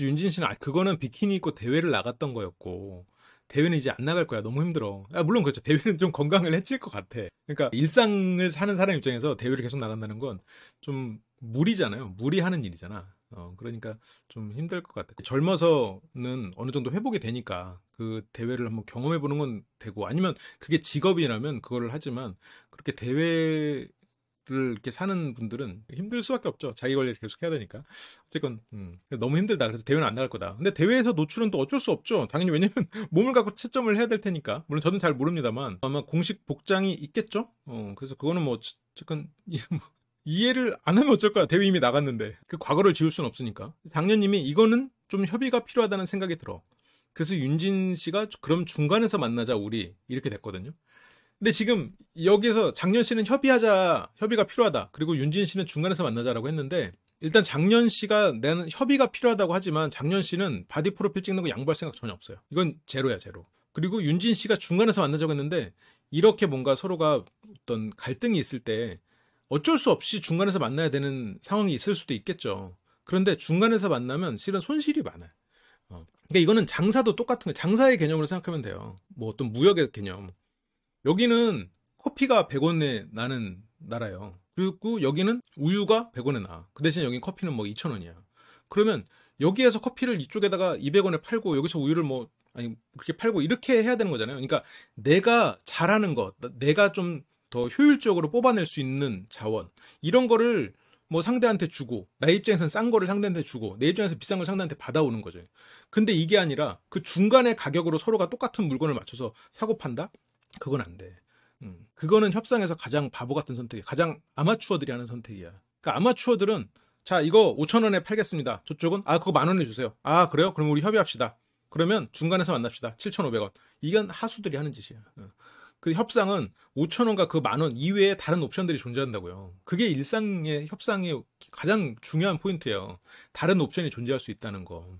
윤진 씨는 그거는 비키니 입고 대회를 나갔던 거였고, 대회는 이제 안 나갈 거야. 너무 힘들어. 아, 물론 그렇죠. 대회는 좀 건강을 해칠 것 같아. 그러니까 일상을 사는 사람 입장에서 대회를 계속 나간다는 건 좀 무리잖아요. 무리하는 일이잖아. 어, 그러니까 좀 힘들 것 같아. 젊어서는 어느 정도 회복이 되니까 그 대회를 한번 경험해 보는 건 되고, 아니면 그게 직업이라면 그거를 하지만, 그렇게 대회를 이렇게 사는 분들은 힘들 수밖에 없죠. 자기 관리를 계속 해야 되니까. 어쨌건 음, 너무 힘들다. 그래서 대회는 안 나갈 거다. 근데 대회에서 노출은 또 어쩔 수 없죠. 당연히. 왜냐면 몸을 갖고 채점을 해야 될 테니까. 물론 저는 잘 모릅니다만 아마 공식 복장이 있겠죠. 어, 그래서 그거는 뭐 어쨌건 이해를 안 하면 어쩔 거야. 대회 이미 나갔는데. 그 과거를 지울 수는 없으니까. 장년님이 이거는 좀 협의가 필요하다는 생각이 들어. 그래서 윤진 씨가 그럼 중간에서 만나자 우리, 이렇게 됐거든요. 근데 지금 여기에서 장년 씨는 협의하자, 협의가 필요하다, 그리고 윤진 씨는 중간에서 만나자라고 했는데, 일단 장년 씨가 나는 협의가 필요하다고 하지만 장년 씨는 바디 프로필 찍는 거 양보할 생각 전혀 없어요. 이건 제로야 제로. 그리고 윤진 씨가 중간에서 만나자고 했는데, 이렇게 뭔가 서로가 어떤 갈등이 있을 때 어쩔 수 없이 중간에서 만나야 되는 상황이 있을 수도 있겠죠. 그런데 중간에서 만나면 실은 손실이 많아요. 어. 그러니까 이거는 장사도 똑같은 거예요. 장사의 개념으로 생각하면 돼요. 뭐 어떤 무역의 개념. 여기는 커피가 백 원에 나는 나라예요. 그리고 여기는 우유가 백 원에 나. 그 대신 여긴 커피는 뭐 이천 원이야. 그러면 여기에서 커피를 이쪽에다가 이백 원에 팔고, 여기서 우유를 뭐 아니 그렇게 팔고, 이렇게 해야 되는 거잖아요. 그러니까 내가 잘하는 것, 내가 좀 더 효율적으로 뽑아낼 수 있는 자원, 이런 거를 뭐 상대한테 주고, 나 입장에서는 싼 거를 상대한테 주고, 내 입장에서 비싼 걸 상대한테 받아오는 거죠. 근데 이게 아니라 그 중간의 가격으로 서로가 똑같은 물건을 맞춰서 사고 판다? 그건 안 돼. 음. 그거는 협상에서 가장 바보 같은 선택이야. 가장 아마추어들이 하는 선택이야. 그러니까 아마추어들은, 자 이거 오천 원에 팔겠습니다. 저쪽은 아 그거 만 원에 주세요. 아 그래요? 그럼 우리 협의합시다. 그러면 중간에서 만납시다. 칠천오백 원. 이건 하수들이 하는 짓이야. 그 협상은 오천 원과 그 만 원 이외에 다른 옵션들이 존재한다고요. 그게 일상의 협상의 가장 중요한 포인트예요. 다른 옵션이 존재할 수 있다는 거.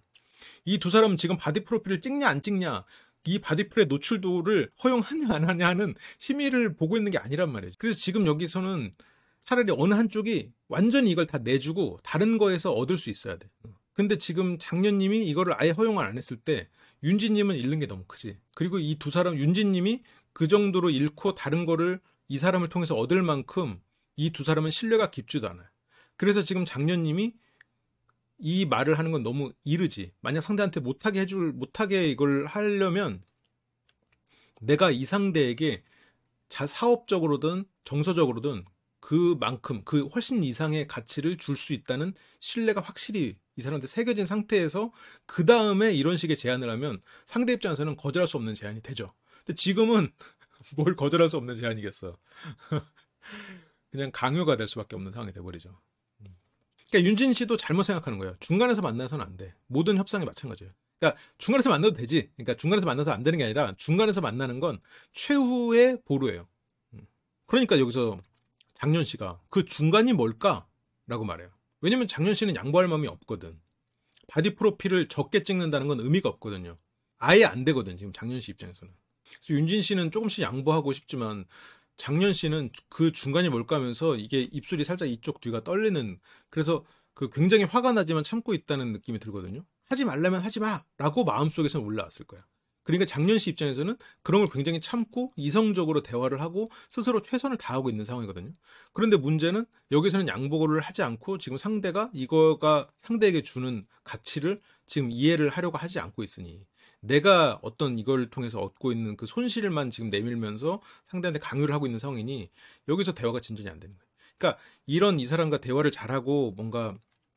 이 두 사람은 지금 바디 프로필을 찍냐 안 찍냐, 이 바디풀의 노출도를 허용하냐 안 하냐는 심의를 보고 있는 게 아니란 말이에요. 그래서 지금 여기서는 차라리 어느 한쪽이 완전히 이걸 다 내주고 다른 거에서 얻을 수 있어야 돼. 근데 지금 장년님이 이거를 아예 허용을 안 했을 때 윤진님은 잃는 게 너무 크지. 그리고 이 두 사람, 윤진님이 그 정도로 잃고 다른 거를 이 사람을 통해서 얻을 만큼 이 두 사람은 신뢰가 깊지도 않아요. 그래서 지금 장년님이 이 말을 하는 건 너무 이르지. 만약 상대한테 못하게 해줄, 못하게 이걸 하려면 내가 이 상대에게 자 사업적으로든 정서적으로든 그만큼, 그 훨씬 이상의 가치를 줄 수 있다는 신뢰가 확실히 이 사람한테 새겨진 상태에서 그 다음에 이런 식의 제안을 하면 상대 입장에서는 거절할 수 없는 제안이 되죠. 근데 지금은 뭘 거절할 수 없는 제안이겠어. 그냥 강요가 될 수밖에 없는 상황이 돼버리죠. 그러니까 윤진 씨도 잘못 생각하는 거예요. 중간에서 만나서는 안 돼. 모든 협상이 마찬가지예요. 그러니까 중간에서 만나도 되지. 그러니까 중간에서 만나서 안 되는 게 아니라, 중간에서 만나는 건 최후의 보루예요. 그러니까 여기서 장년 씨가 그 중간이 뭘까라고 말해요. 왜냐면 장년 씨는 양보할 마음이 없거든. 바디 프로필을 적게 찍는다는 건 의미가 없거든요. 아예 안 되거든 지금 장년 씨 입장에서는. 그래서 윤진 씨는 조금씩 양보하고 싶지만 장년 씨는 그 중간이 뭘까 하면서 이게 입술이 살짝 이쪽 뒤가 떨리는, 그래서 그 굉장히 화가 나지만 참고 있다는 느낌이 들거든요. 하지 말라면 하지 마! 라고 마음속에서는 올라왔을 거야. 그러니까 장년 씨 입장에서는 그런 걸 굉장히 참고 이성적으로 대화를 하고 스스로 최선을 다하고 있는 상황이거든요. 그런데 문제는 여기서는 양보를 하지 않고 지금 상대가 이거가 상대에게 주는 가치를 지금 이해를 하려고 하지 않고 있으니 내가 어떤 이걸 통해서 얻고 있는 그 손실만 지금 내밀면서 상대한테 강요를 하고 있는 상황이니 여기서 대화가 진전이 안 되는 거예요. 그러니까 이런 이 사람과 대화를 잘하고 뭔가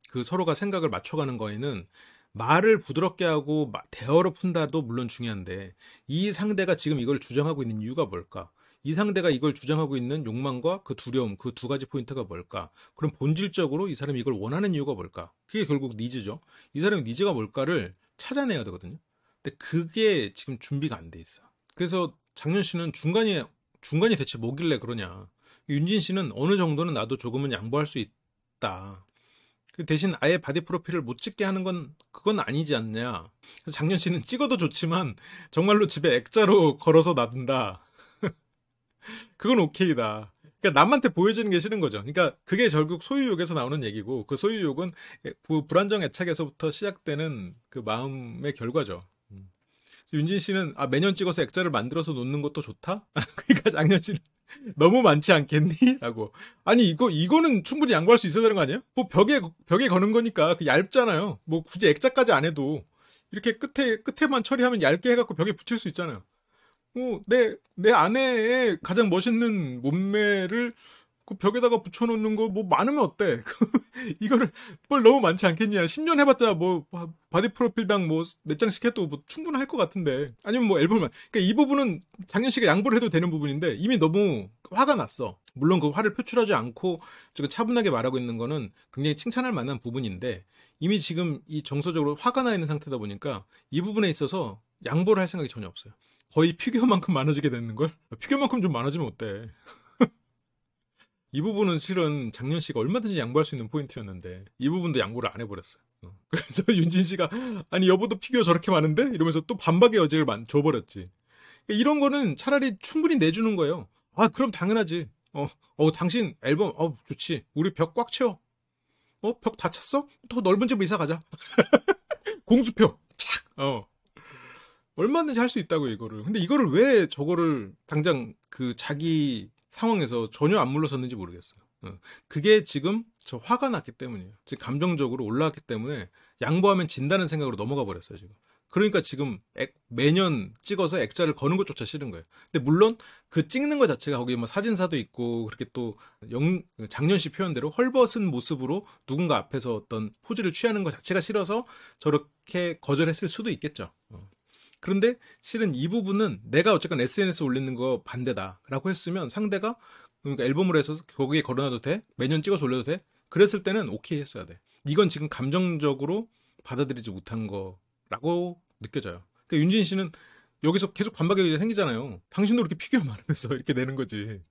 그 서로가 생각을 맞춰가는 거에는 말을 부드럽게 하고 대화로 푼다도 물론 중요한데 이 상대가 지금 이걸 주장하고 있는 이유가 뭘까? 이 상대가 이걸 주장하고 있는 욕망과 그 두려움, 그 두 가지 포인트가 뭘까? 그럼 본질적으로 이 사람이 이걸 원하는 이유가 뭘까? 그게 결국 니즈죠. 이 사람의 니즈가 뭘까를 찾아내야 되거든요. 근데 그게 지금 준비가 안 돼 있어. 그래서 장년 씨는 중간에 중간이 대체 뭐길래 그러냐. 윤진 씨는 어느 정도는 나도 조금은 양보할 수 있다. 대신 아예 바디 프로필을 못 찍게 하는 건 그건 아니지 않냐. 장년 씨는 찍어도 좋지만 정말로 집에 액자로 걸어서 놔둔다. 그건 오케이다. 그러니까 남한테 보여주는 게 싫은 거죠. 그러니까 그게 결국 소유욕에서 나오는 얘기고 그 소유욕은 불안정 애착에서부터 시작되는 그 마음의 결과죠. 윤진 씨는 아, 매년 찍어서 액자를 만들어서 놓는 것도 좋다? 그러니까 장년 씨는 너무 많지 않겠니? 라고. 아니, 이거, 이거는 충분히 양보할 수 있어야 되는 거 아니에요? 뭐 벽에, 벽에 거는 거니까 그 얇잖아요. 뭐 굳이 액자까지 안 해도 이렇게 끝에, 끝에만 처리하면 얇게 해갖고 벽에 붙일 수 있잖아요. 뭐, 내, 내 아내의 가장 멋있는 몸매를 그 벽에다가 붙여놓는 거 뭐 많으면 어때? 이거를 뭘 너무 많지 않겠냐. 십 년 해봤자 뭐 바디 프로필당 뭐 몇 장씩 해도 뭐 충분할 것 같은데. 아니면 뭐 앨범만. 그러니까 이 부분은 장년 씨가 양보를 해도 되는 부분인데 이미 너무 화가 났어. 물론 그 화를 표출하지 않고 지금 차분하게 말하고 있는 거는 굉장히 칭찬할 만한 부분인데 이미 지금 이 정서적으로 화가 나 있는 상태다 보니까 이 부분에 있어서 양보를 할 생각이 전혀 없어요. 거의 피규어만큼 많아지게 되는 걸? 피규어만큼 좀 많아지면 어때? 이 부분은 실은 장년 씨가 얼마든지 양보할 수 있는 포인트였는데 이 부분도 양보를 안 해버렸어요. 그래서 윤진 씨가 아니 여보도 피규어 저렇게 많은데? 이러면서 또 반박의 여지를 줘버렸지. 이런 거는 차라리 충분히 내주는 거예요. 아 그럼 당연하지. 어, 어 당신 앨범 어 좋지. 우리 벽 꽉 채워. 어? 벽 다 찼어? 더 넓은 집으로 이사 가자. 공수표. 착. 어. 얼마든지 할 수 있다고 이거를. 근데 이거를 왜 저거를 당장 그 자기 상황에서 전혀 안 물러섰는지 모르겠어요. 그게 지금 저 화가 났기 때문이에요. 지금 감정적으로 올라왔기 때문에 양보하면 진다는 생각으로 넘어가 버렸어요. 지금. 그러니까 지금 액, 매년 찍어서 액자를 거는 것조차 싫은 거예요. 근데 물론 그 찍는 것 자체가 거기 뭐 사진사도 있고 그렇게 또 영, 장년 씨 표현대로 헐벗은 모습으로 누군가 앞에서 어떤 포즈를 취하는 것 자체가 싫어서 저렇게 거절했을 수도 있겠죠. 그런데 실은 이 부분은 내가 어쨌건 에스엔에스 올리는 거 반대다라고 했으면 상대가 그러니까 앨범으로 해서 거기에 걸어놔도 돼? 매년 찍어서 올려도 돼? 그랬을 때는 오케이 했어야 돼. 이건 지금 감정적으로 받아들이지 못한 거라고 느껴져요. 그러니까 윤진 씨는 여기서 계속 반박이 생기잖아요. 당신도 그렇게 피규어 말하면서 이렇게 내는 거지.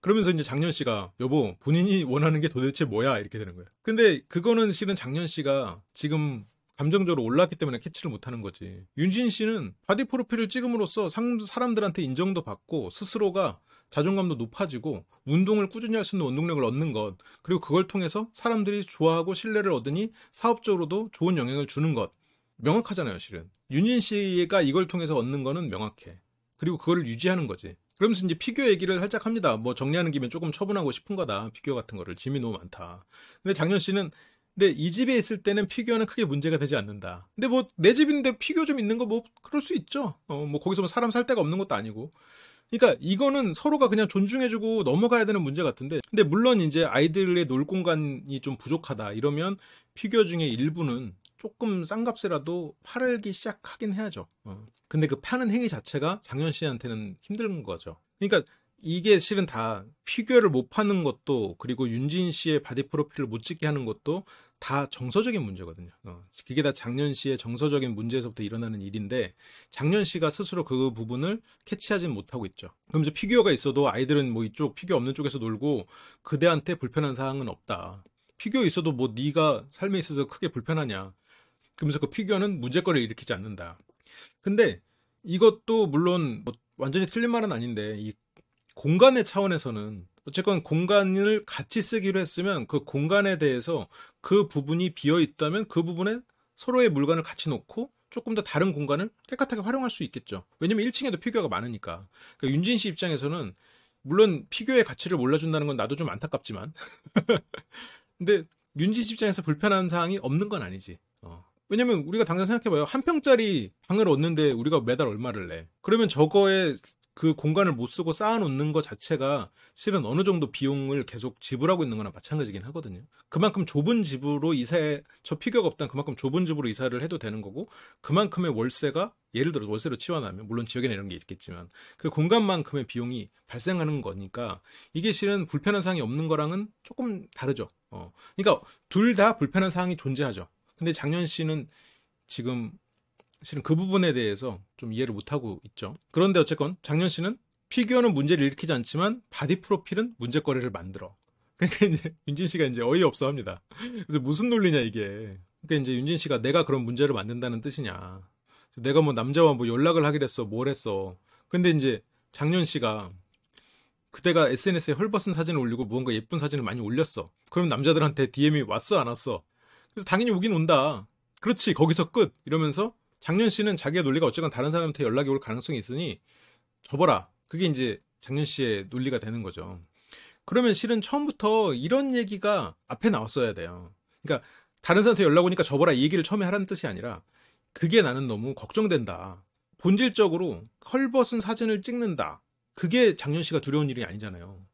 그러면서 이제 장년 씨가 여보 본인이 원하는 게 도대체 뭐야? 이렇게 되는 거예요. 근데 그거는 실은 장년 씨가 지금 감정적으로 올랐기 때문에 캐치를 못하는 거지. 윤진 씨는 바디 프로필을 찍음으로써 상, 사람들한테 인정도 받고 스스로가 자존감도 높아지고 운동을 꾸준히 할 수 있는 원동력을 얻는 것, 그리고 그걸 통해서 사람들이 좋아하고 신뢰를 얻으니 사업적으로도 좋은 영향을 주는 것. 명확하잖아요. 실은 윤진 씨가 이걸 통해서 얻는 거는 명확해. 그리고 그걸 유지하는 거지. 그러면서 이제 피규어 얘기를 살짝 합니다. 뭐 정리하는 김에 조금 처분하고 싶은 거다. 피규어 같은 거를 짐이 너무 많다. 근데 장년 씨는 근데 이 집에 있을 때는 피규어는 크게 문제가 되지 않는다. 근데 뭐 내 집인데 피규어 좀 있는 거 뭐 그럴 수 있죠. 어 뭐 거기서 뭐 사람 살 데가 없는 것도 아니고. 그러니까 이거는 서로가 그냥 존중해주고 넘어가야 되는 문제 같은데. 근데 물론 이제 아이들의 놀 공간이 좀 부족하다 이러면 피규어 중에 일부는 조금 싼 값이라도 팔기 시작하긴 해야죠. 어. 근데 그 파는 행위 자체가 장년 씨한테는 힘든 거죠. 그러니까 이게 실은 다 피규어를 못 파는 것도 그리고 윤진 씨의 바디 프로필을 못 찍게 하는 것도 다 정서적인 문제거든요. 어, 그게 다 장년 씨의 정서적인 문제에서부터 일어나는 일인데 장년 씨가 스스로 그 부분을 캐치하진 못하고 있죠. 그러면서 피규어가 있어도 아이들은 뭐 이쪽 피규어 없는 쪽에서 놀고 그대한테 불편한 사항은 없다. 피규어 있어도 뭐 네가 삶에 있어서 크게 불편하냐. 그러면서 그 피규어는 문제거리를 일으키지 않는다. 근데 이것도 물론 뭐 완전히 틀린 말은 아닌데 이 공간의 차원에서는 어쨌건 공간을 같이 쓰기로 했으면 그 공간에 대해서 그 부분이 비어 있다면 그 부분에 서로의 물건을 같이 놓고 조금 더 다른 공간을 깨끗하게 활용할 수 있겠죠. 왜냐면 일 층에도 피규어가 많으니까. 그러니까 윤진 씨 입장에서는 물론 피규어의 가치를 몰라준다는 건 나도 좀 안타깝지만 근데 윤진 씨 입장에서 불편한 사항이 없는 건 아니지. 어. 왜냐면 우리가 당장 생각해봐요. 한 평짜리 방을 얻는데 우리가 매달 얼마를 내. 그러면 저거에 그 공간을 못 쓰고 쌓아놓는 것 자체가 실은 어느 정도 비용을 계속 지불하고 있는 거나 마찬가지긴 하거든요. 그만큼 좁은 집으로 이사해, 저 피규어가 없다면 그만큼 좁은 집으로 이사를 해도 되는 거고, 그만큼의 월세가 예를 들어 월세로 치환하면, 물론 지역에는 이런 게 있겠지만 그 공간만큼의 비용이 발생하는 거니까 이게 실은 불편한 사항이 없는 거랑은 조금 다르죠. 어. 그러니까 둘 다 불편한 사항이 존재하죠. 근데 장년 씨는 지금 실은 그 부분에 대해서 좀 이해를 못하고 있죠. 그런데 어쨌건 장년 씨는 피규어는 문제를 일으키지 않지만 바디 프로필은 문제거리를 만들어. 그러니까 이제 윤진 씨가 이제 어이없어 합니다. 그래서 무슨 논리냐 이게. 그러니까 이제 윤진 씨가 내가 그런 문제를 만든다는 뜻이냐. 내가 뭐 남자와 뭐 연락을 하기로 했어, 뭘 했어. 근데 이제 장년 씨가 그때가 에스엔에스에 헐벗은 사진을 올리고 무언가 예쁜 사진을 많이 올렸어. 그럼 남자들한테 디엠이 왔어, 안 왔어? 그래서 당연히 오긴 온다. 그렇지, 거기서 끝. 이러면서 장년 씨는 자기의 논리가 어쨌건 다른 사람한테 연락이 올 가능성이 있으니 접어라. 그게 이제 장년 씨의 논리가 되는 거죠. 그러면 실은 처음부터 이런 얘기가 앞에 나왔어야 돼요. 그러니까 다른 사람한테 연락 오니까 접어라 이 얘기를 처음에 하라는 뜻이 아니라, 그게 나는 너무 걱정된다. 본질적으로 헐벗은 사진을 찍는다. 그게 장년 씨가 두려운 일이 아니잖아요.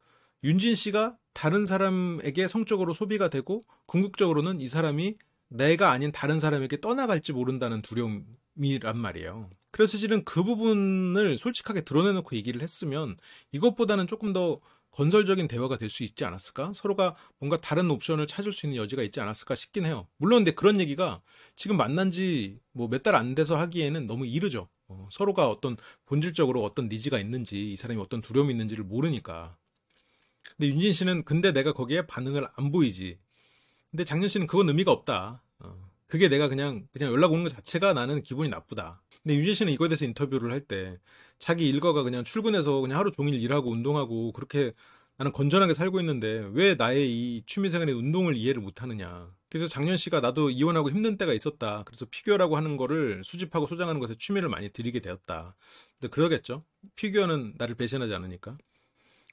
윤진 씨가 다른 사람에게 성적으로 소비가 되고 궁극적으로는 이 사람이 내가 아닌 다른 사람에게 떠나갈지 모른다는 두려움이란 말이에요. 그래서 실은 그 부분을 솔직하게 드러내놓고 얘기를 했으면 이것보다는 조금 더 건설적인 대화가 될 수 있지 않았을까? 서로가 뭔가 다른 옵션을 찾을 수 있는 여지가 있지 않았을까 싶긴 해요. 물론 근데 그런 얘기가 지금 만난 지 뭐 몇 달 안 돼서 하기에는 너무 이르죠. 어, 서로가 어떤 본질적으로 어떤 니즈가 있는지, 이 사람이 어떤 두려움이 있는지를 모르니까. 근데 윤진 씨는 근데 내가 거기에 반응을 안 보이지. 근데 장년 씨는 그건 의미가 없다. 어. 그게 내가 그냥 그냥 연락 오는 것 자체가 나는 기분이 나쁘다. 근데 윤진 씨는 이거에 대해서 인터뷰를 할 때 자기 일과가 그냥 출근해서 그냥 하루 종일 일하고 운동하고 그렇게 나는 건전하게 살고 있는데 왜 나의 이 취미생활의 운동을 이해를 못하느냐. 그래서 장년 씨가 나도 이혼하고 힘든 때가 있었다. 그래서 피규어라고 하는 거를 수집하고 소장하는 것에 취미를 많이 들이게 되었다. 근데 그러겠죠. 피규어는 나를 배신하지 않으니까.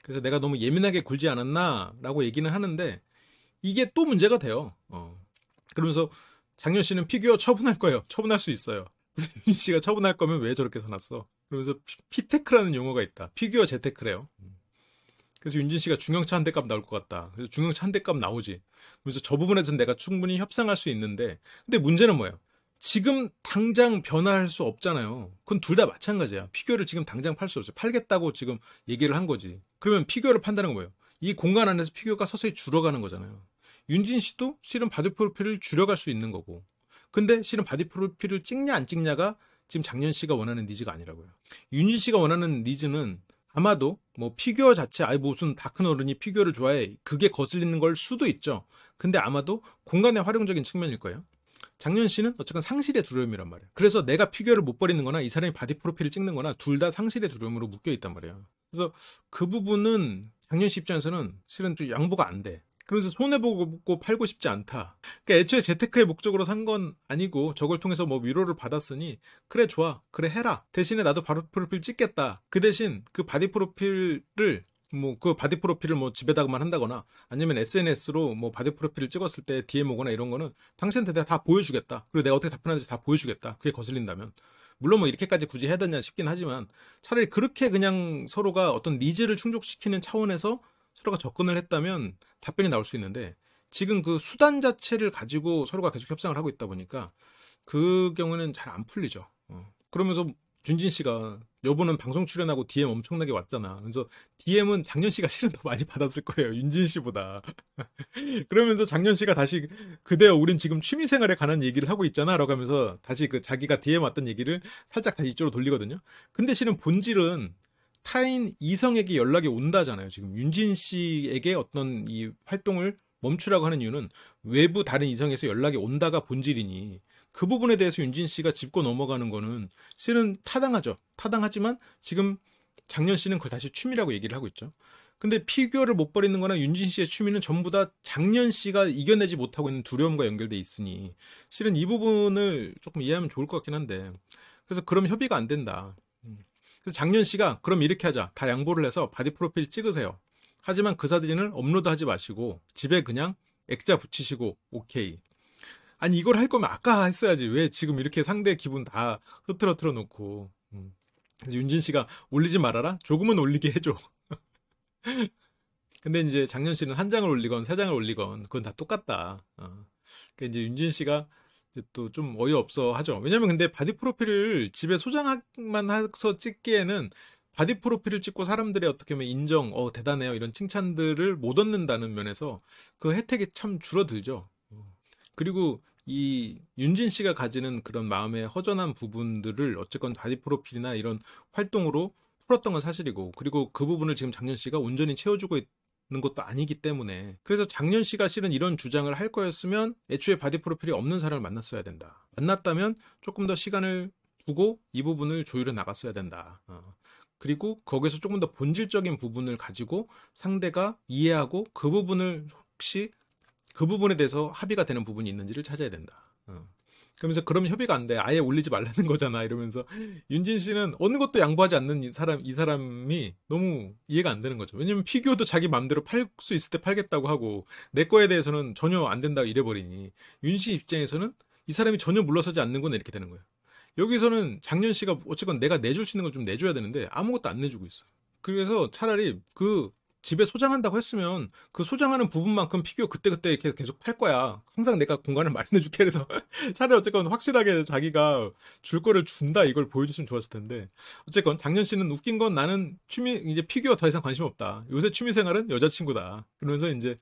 그래서 내가 너무 예민하게 굴지 않았나 라고 얘기는 하는데 이게 또 문제가 돼요. 어. 그러면서 장년 씨는 피규어 처분할 거예요. 처분할 수 있어요. 윤진 씨가 처분할 거면 왜 저렇게 사놨어? 그러면서 피테크라는 용어가 있다. 피규어 재테크래요. 그래서 윤진 씨가 중형차 한 대 값 나올 것 같다. 그래서 중형차 한 대 값 나오지. 그래서 저 부분에서는 내가 충분히 협상할 수 있는데, 근데 문제는 뭐예요? 지금 당장 변화할 수 없잖아요. 그건 둘 다 마찬가지야. 피규어를 지금 당장 팔 수 없어요. 팔겠다고 지금 얘기를 한 거지. 그러면 피규어를 판다는 건 뭐예요? 이 공간 안에서 피규어가 서서히 줄어가는 거잖아요. 윤진 씨도 실은 바디 프로필을 줄여갈 수 있는 거고, 근데 실은 바디 프로필을 찍냐 안 찍냐가 지금 장년 씨가 원하는 니즈가 아니라고요. 윤진 씨가 원하는 니즈는 아마도 뭐 피규어 자체, 아예 무슨 다 큰 어른이 피규어를 좋아해, 그게 거슬리는 걸 수도 있죠. 근데 아마도 공간의 활용적인 측면일 거예요. 장년 씨는 어쨌건 상실의 두려움이란 말이에요. 그래서 내가 피규어를 못 버리는 거나 이 사람이 바디 프로필을 찍는 거나 둘 다 상실의 두려움으로 묶여있단 말이에요. 그래서 그 부분은 장년 씨 입장에서는 실은 좀 양보가 안 돼. 그래서 손해보고 팔고 싶지 않다. 그러니까 애초에 재테크의 목적으로 산 건 아니고 저걸 통해서 뭐 위로를 받았으니 그래 좋아, 그래 해라. 대신에 나도 바디 프로필 찍겠다. 그 대신 그 바디 프로필을 뭐 그 바디 프로필을 뭐 집에다가만 한다거나 아니면 에스엔에스로 뭐 바디 프로필을 찍었을 때 디엠 오거나 이런 거는 당신한테 내가 다 보여주겠다. 그리고 내가 어떻게 답변하는지 다 보여주겠다. 그게 거슬린다면. 물론 뭐 이렇게까지 굳이 해야 되냐 싶긴 하지만 차라리 그렇게 그냥 서로가 어떤 니즈를 충족시키는 차원에서 서로가 접근을 했다면 답변이 나올 수 있는데, 지금 그 수단 자체를 가지고 서로가 계속 협상을 하고 있다 보니까 그 경우는 잘 안 풀리죠. 어. 그러면서 윤진 씨가 여보는 방송 출연하고 디엠 엄청나게 왔잖아. 그래서 디엠은 장년 씨가 실은 더 많이 받았을 거예요. 윤진 씨보다. 그러면서 장년 씨가 다시 그대여 우린 지금 취미생활에 관한 얘기를 하고 있잖아 라고 하면서 다시 그 자기가 디엠 왔던 얘기를 살짝 다시 이쪽으로 돌리거든요. 근데 실은 본질은 타인 이성에게 연락이 온다잖아요. 지금 윤진 씨에게 어떤 이 활동을 멈추라고 하는 이유는 외부 다른 이성에서 연락이 온다가 본질이니 그 부분에 대해서 윤진 씨가 짚고 넘어가는 거는 실은 타당하죠. 타당하지만 지금 장년 씨는 그걸 다시 취미라고 얘기를 하고 있죠. 근데 피규어를 못 버리는 거나 윤진 씨의 취미는 전부 다 장년 씨가 이겨내지 못하고 있는 두려움과 연결돼 있으니 실은 이 부분을 조금 이해하면 좋을 것 같긴 한데, 그래서 그럼 협의가 안 된다. 그래서 장년 씨가 그럼 이렇게 하자. 다 양보를 해서 바디 프로필 찍으세요. 하지만 그 사진을 업로드하지 마시고 집에 그냥 액자 붙이시고 오케이. 아니 이걸 할 거면 아까 했어야지. 왜 지금 이렇게 상대의 기분 다 흐트러트려 놓고. 그래서 윤진 씨가 올리지 말아라. 조금은 올리게 해줘. 근데 이제 장년 씨는 한 장을 올리건 세 장을 올리건 그건 다 똑같다. 어. 그러니까 이제 윤진 씨가 또 좀 어이없어 하죠. 왜냐면 근데 바디 프로필을 집에 소장만 해서 찍기에는 바디 프로필을 찍고 사람들의 어떻게 보면 인정, 어 대단해요 이런 칭찬들을 못 얻는다는 면에서 그 혜택이 참 줄어들죠. 그리고 이 윤진 씨가 가지는 그런 마음의 허전한 부분들을 어쨌건 바디 프로필이나 이런 활동으로 풀었던 건 사실이고, 그리고 그 부분을 지금 장년 씨가 온전히 채워주고 있는 것도 아니기 때문에, 그래서 장년 씨가 실은 이런 주장을 할 거였으면 애초에 바디 프로필이 없는 사람을 만났어야 된다. 만났다면 조금 더 시간을 두고 이 부분을 조율해 나갔어야 된다. 어. 그리고 거기서 조금 더 본질적인 부분을 가지고 상대가 이해하고 그 부분을 혹시 그 부분에 대해서 합의가 되는 부분이 있는지를 찾아야 된다. 어. 그러면서 그럼 협의가 안 돼. 아예 올리지 말라는 거잖아. 이러면서 윤진 씨는 어느 것도 양보하지 않는 이 사람, 이 사람이 너무 이해가 안 되는 거죠. 왜냐면 피규어도 자기 마음대로 팔 수 있을 때 팔겠다고 하고 내 거에 대해서는 전혀 안 된다고 이래버리니 윤 씨 입장에서는 이 사람이 전혀 물러서지 않는 건 이렇게 되는 거예요. 여기서는 장년 씨가 어쨌건 내가 내줄 수 있는 걸 좀 내줘야 되는데 아무것도 안 내주고 있어요. 그래서 차라리 그 집에 소장한다고 했으면 그 소장하는 부분만큼 피규어 그때그때 이렇게 계속 팔 거야. 항상 내가 공간을 마련해줄게. 그래서 차라리 어쨌건 확실하게 자기가 줄 거를 준다. 이걸 보여줬으면 좋았을 텐데. 어쨌건 장년 씨는 웃긴 건 나는 취미, 이제 피규어 더 이상 관심 없다. 요새 취미 생활은 여자친구다. 그러면서 이제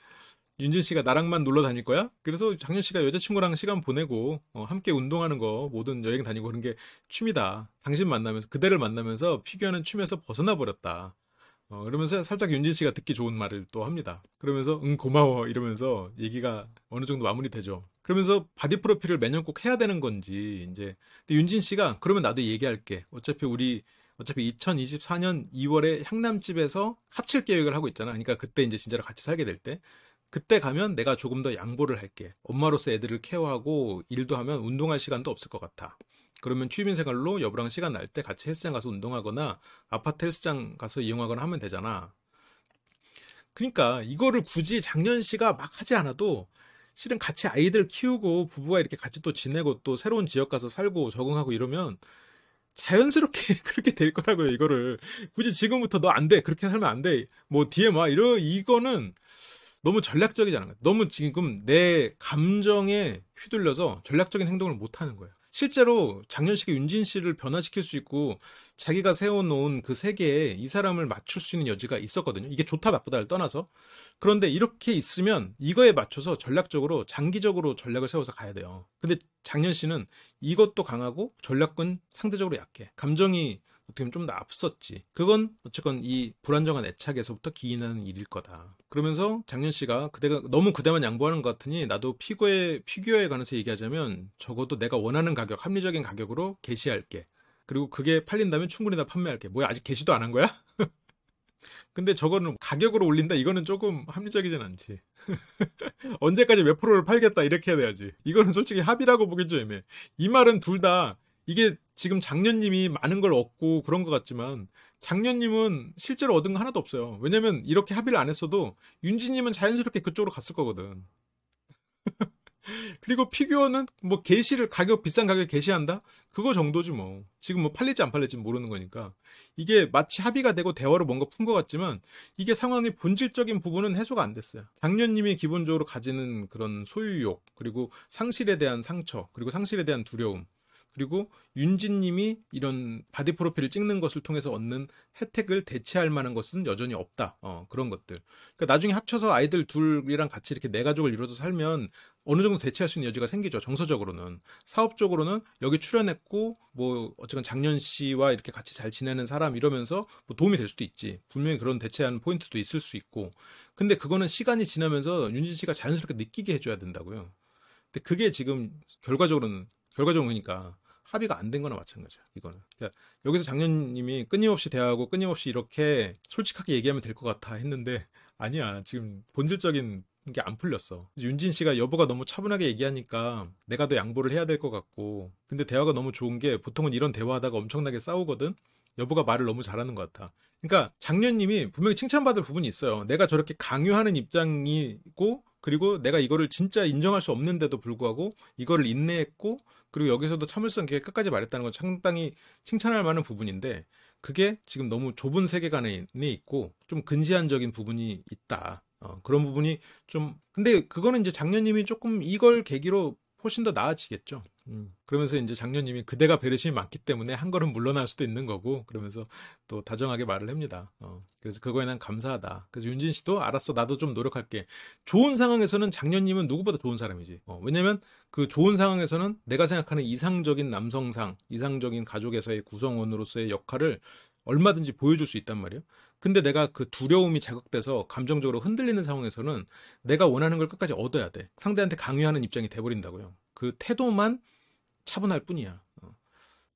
윤진 씨가 나랑만 놀러 다닐 거야? 그래서 장년 씨가 여자친구랑 시간 보내고 어, 함께 운동하는 거, 모든 여행 다니고 그런 게 취미다. 당신 만나면서, 그대를 만나면서 피규어는 취미에서 벗어나 버렸다. 어, 그러면서 살짝 윤진 씨가 듣기 좋은 말을 또 합니다. 그러면서 응 고마워 이러면서 얘기가 어느 정도 마무리되죠. 그러면서 바디 프로필을 매년 꼭 해야 되는 건지 이제 근데 윤진 씨가 그러면 나도 얘기할게. 어차피 우리 어차피 이천이십사년 이월에 향남집에서 합칠 계획을 하고 있잖아. 그러니까 그때 이제 진짜로 같이 살게 될 때 그때 가면 내가 조금 더 양보를 할게. 엄마로서 애들을 케어하고 일도 하면 운동할 시간도 없을 것 같아. 그러면 취미생활로 여부랑 시간 날 때 같이 헬스장 가서 운동하거나 아파트 헬스장 가서 이용하거나 하면 되잖아. 그러니까 이거를 굳이 장년 씨가 막 하지 않아도 실은 같이 아이들 키우고 부부가 이렇게 같이 또 지내고 또 새로운 지역 가서 살고 적응하고 이러면 자연스럽게 그렇게 될 거라고요. 이거를 굳이 지금부터 너 안 돼. 그렇게 살면 안 돼. 뭐 뒤에 막 이러 이거는 너무 전략적이지 않은 거야. 너무 지금 내 감정에 휘둘려서 전략적인 행동을 못 하는 거예요. 실제로 장년 씨가 윤진 씨를 변화시킬 수 있고 자기가 세워놓은 그 세계에 이 사람을 맞출 수 있는 여지가 있었거든요. 이게 좋다 나쁘다를 떠나서. 그런데 이렇게 있으면 이거에 맞춰서 전략적으로 장기적으로 전략을 세워서 가야 돼요. 근데 장년 씨는 이것도 강하고 전략은 상대적으로 약해. 감정이 어떻게 보면 좀 더 앞섰지. 그건 어쨌건 이 불안정한 애착에서부터 기인하는 일일 거다. 그러면서 장년 씨가 그대가 너무 그대만 양보하는 것 같으니 나도 피규어에, 피규어에 관해서 얘기하자면 적어도 내가 원하는 가격, 합리적인 가격으로 게시할게. 그리고 그게 팔린다면 충분히 다 판매할게. 뭐야 아직 게시도 안 한 거야? 근데 저거는 가격으로 올린다 이거는 조금 합리적이진 않지. 언제까지 몇 프로를 팔겠다 이렇게 해야 돼야지. 이거는 솔직히 합의라고 보긴 좀 애매해. 이 말은 둘 다 이게 지금 장년님이 많은 걸 얻고 그런 것 같지만 장년님은 실제로 얻은 거 하나도 없어요. 왜냐면 이렇게 합의를 안 했어도 윤진님은 자연스럽게 그쪽으로 갔을 거거든. 그리고 피규어는 뭐 게시를 가격 비싼 가격에 게시한다? 그거 정도지 뭐. 지금 뭐 팔릴지 안 팔릴지 모르는 거니까. 이게 마치 합의가 되고 대화로 뭔가 푼 것 같지만 이게 상황의 본질적인 부분은 해소가 안 됐어요. 장년님이 기본적으로 가지는 그런 소유욕, 그리고 상실에 대한 상처, 그리고 상실에 대한 두려움, 그리고 윤진님이 이런 바디 프로필을 찍는 것을 통해서 얻는 혜택을 대체할 만한 것은 여전히 없다. 어, 그런 것들. 그러니까 나중에 합쳐서 아이들 둘이랑 같이 이렇게 내 가족을 이루어서 살면 어느 정도 대체할 수 있는 여지가 생기죠. 정서적으로는. 사업적으로는 여기 출연했고 뭐 어쨌건 장년 씨와 이렇게 같이 잘 지내는 사람 이러면서 뭐 도움이 될 수도 있지. 분명히 그런 대체하는 포인트도 있을 수 있고. 근데 그거는 시간이 지나면서 윤진 씨가 자연스럽게 느끼게 해줘야 된다고요. 근데 그게 지금 결과적으로는 결과적으로 보니까 합의가 안 된 거나 마찬가지야. 이거는 그러니까 여기서 장년님이 끊임없이 대화하고 끊임없이 이렇게 솔직하게 얘기하면 될 것 같아 했는데 아니야. 지금 본질적인 게 안 풀렸어. 윤진 씨가 여보가 너무 차분하게 얘기하니까 내가 더 양보를 해야 될 것 같고, 근데 대화가 너무 좋은 게 보통은 이런 대화하다가 엄청나게 싸우거든. 여보가 말을 너무 잘하는 것 같아. 그러니까 장년님이 분명히 칭찬받을 부분이 있어요. 내가 저렇게 강요하는 입장이고, 그리고 내가 이거를 진짜 인정할 수 없는데도 불구하고 이거를 인내했고, 그리고 여기서도 참을성 있게 끝까지 말했다는 건 상당히 칭찬할 만한 부분인데, 그게 지금 너무 좁은 세계관에 있고 좀 근시안적인 부분이 있다. 어, 그런 부분이 좀, 근데 그거는 이제 장년님이 조금 이걸 계기로 훨씬 더 나아지겠죠. 음. 그러면서 이제 장년님이 그대가 배려심이 많기 때문에 한 걸음 물러날 수도 있는 거고, 그러면서 또 다정하게 말을 합니다. 어. 그래서 그거에 난 감사하다. 그래서 윤진 씨도 알았어, 나도 좀 노력할게. 좋은 상황에서는 장년님은 누구보다 좋은 사람이지. 어. 왜냐면 그 좋은 상황에서는 내가 생각하는 이상적인 남성상, 이상적인 가족에서의 구성원으로서의 역할을 얼마든지 보여줄 수 있단 말이에요. 근데 내가 그 두려움이 자극돼서 감정적으로 흔들리는 상황에서는 내가 원하는 걸 끝까지 얻어야 돼. 상대한테 강요하는 입장이 돼버린다고요. 그 태도만 차분할 뿐이야.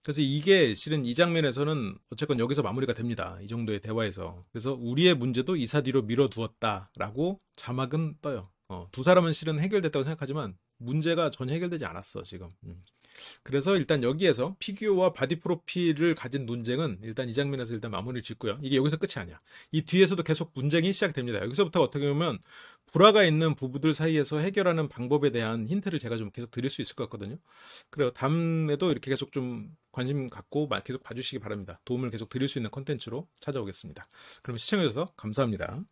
그래서 이게 실은 이 장면에서는 어쨌건 여기서 마무리가 됩니다. 이 정도의 대화에서. 그래서 우리의 문제도 이사 뒤로 밀어두었다라고 자막은 떠요. 어, 두 사람은 실은 해결됐다고 생각하지만 문제가 전혀 해결되지 않았어 지금. 음. 그래서 일단 여기에서 피규어와 바디 프로필을 가진 논쟁은 일단 이 장면에서 일단 마무리를 짓고요. 이게 여기서 끝이 아니야. 이 뒤에서도 계속 논쟁이 시작됩니다. 여기서부터 어떻게 보면 불화가 있는 부부들 사이에서 해결하는 방법에 대한 힌트를 제가 좀 계속 드릴 수 있을 것 같거든요. 그래서 다음에도 이렇게 계속 좀 관심 갖고 계속 봐주시기 바랍니다. 도움을 계속 드릴 수 있는 컨텐츠로 찾아오겠습니다. 그럼 시청해주셔서 감사합니다.